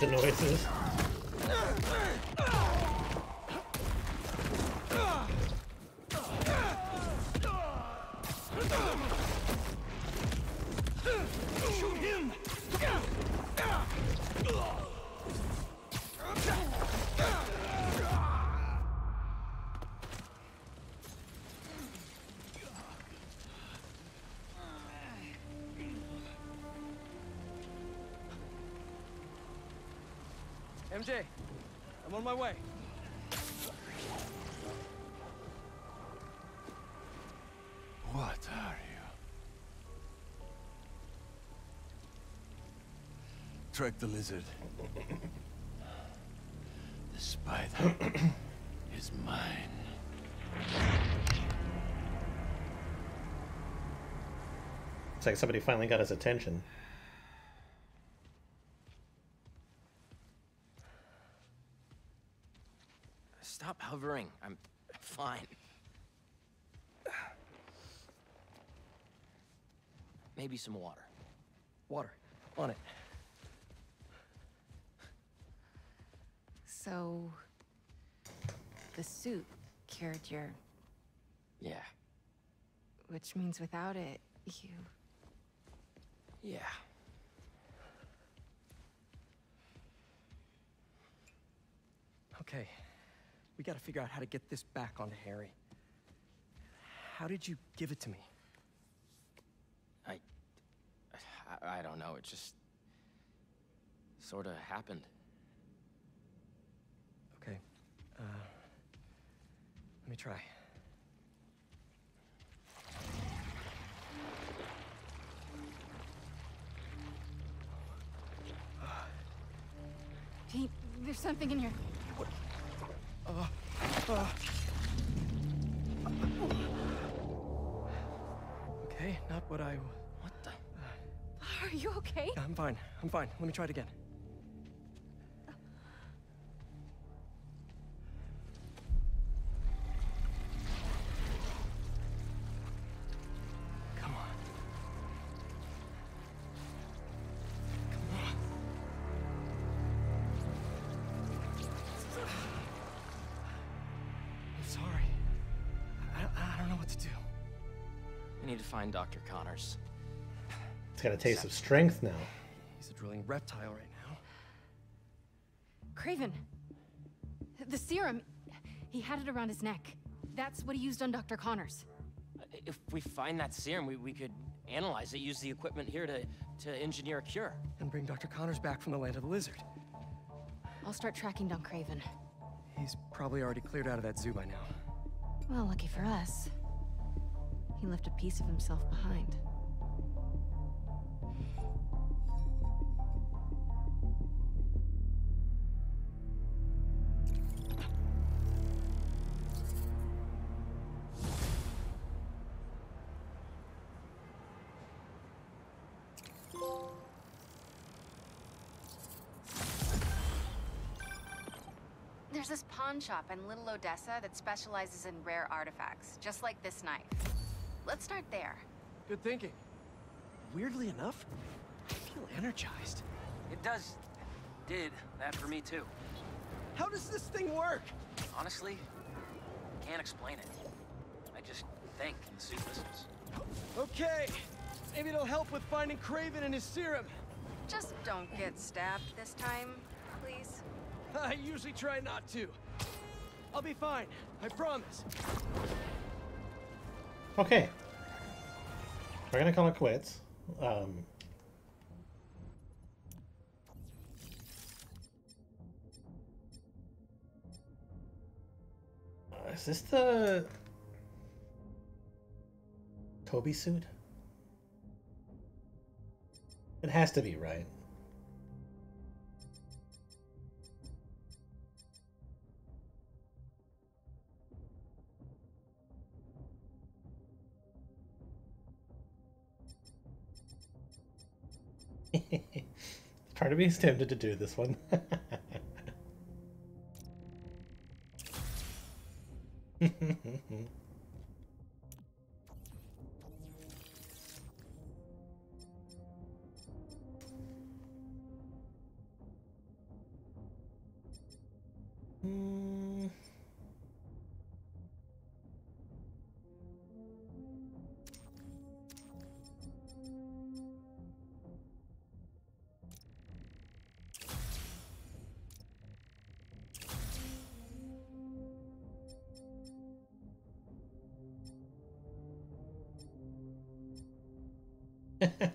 The noises. MJ, I'm on my way. What are you? Trek the lizard. The spider is mine. It's like somebody finally got his attention. I'm fine. Maybe some water. Water. On it. So... the suit cured your... Yeah. Which means without it, you... Yeah. Okay. We gotta figure out how to get this back onto Harry. How did you give it to me? I don't know, it just sort of happened. Okay. Let me try. Pete, there's something in here. What? Okay, not what I... What the... Are you okay? Yeah, I'm fine. I'm fine. Let me try it again. Find Dr. Connors. It's got a taste of strength now. He's a drilling reptile right now. Kraven, the serum, he had it around his neck. That's what he used on Dr. Connors. If we find that serum, we could analyze it, use the equipment here to engineer a cure. And bring Dr. Connors back from the land of the lizard. I'll start tracking down Kraven. He's probably already cleared out of that zoo by now. Well, lucky for us. He left a piece of himself behind. There's this pawn shop in Little Odessa that specializes in rare artifacts, just like this knife. Let's start there. Good thinking. Weirdly enough, I feel energized. It does. Did that for me too. How does this thing work? Honestly, can't explain it. I just think in zoo business. Okay. Maybe it'll help with finding Kraven and his serum. Just don't get stabbed this time, please. I usually try not to. I'll be fine. I promise. Okay, we're gonna call it quits. Is this the Toby suit? It has to be, right? Part of me is tempted to do this one.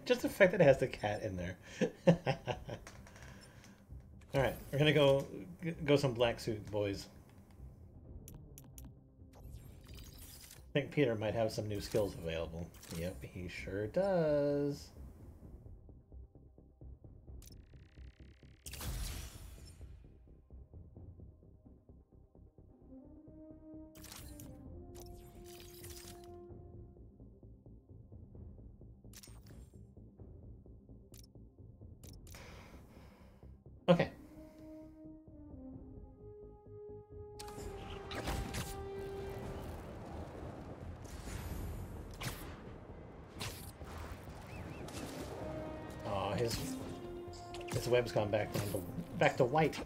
Just the fact that it has the cat in there. All right, we're gonna go some black suit boys. I think Peter might have some new skills available. Yep, he sure does. His web's gone back to white.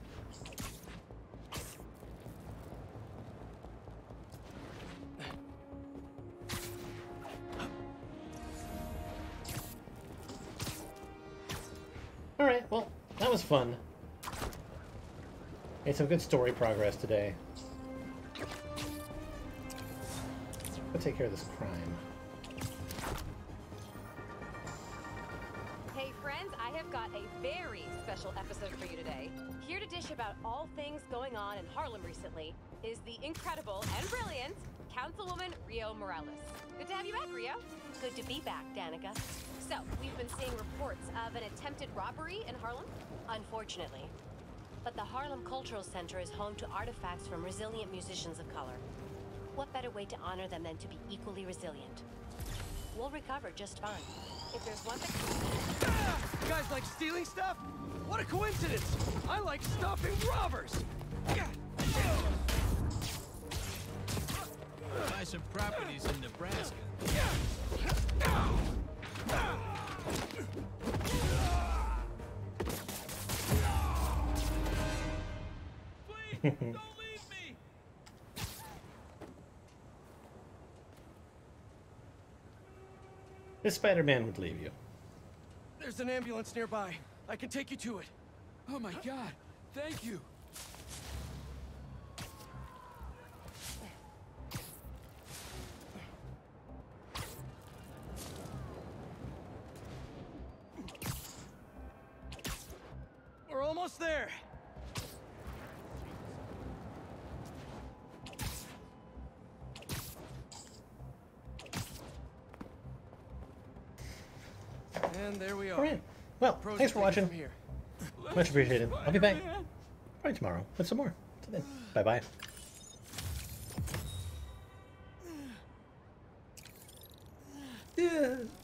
All right, well, that was fun. Made some good story progress today. Go take care of this crime. a very special episode for you today. Here to dish about all things going on in Harlem recently is the incredible and brilliant Councilwoman Rio Morales. Good to have you back, Rio. Good to be back, Danica. So, we've been seeing reports of an attempted robbery in Harlem? Unfortunately. But the Harlem Cultural Center is home to artifacts from resilient musicians of color. What better way to honor them than to be equally resilient? We'll recover just fine. If there's one thing... You guys like stealing stuff? What a coincidence! I like stopping robbers! Buy some properties in Nebraska. Please, don't leave me! This Spider-Man would leave you. There's an ambulance nearby. I can take you to it. Oh my God, thank you. We're almost there. And there we are. Right. Well, thanks for watching. Much appreciated. I'll be back probably tomorrow with some more. Till then, bye-bye. Yeah.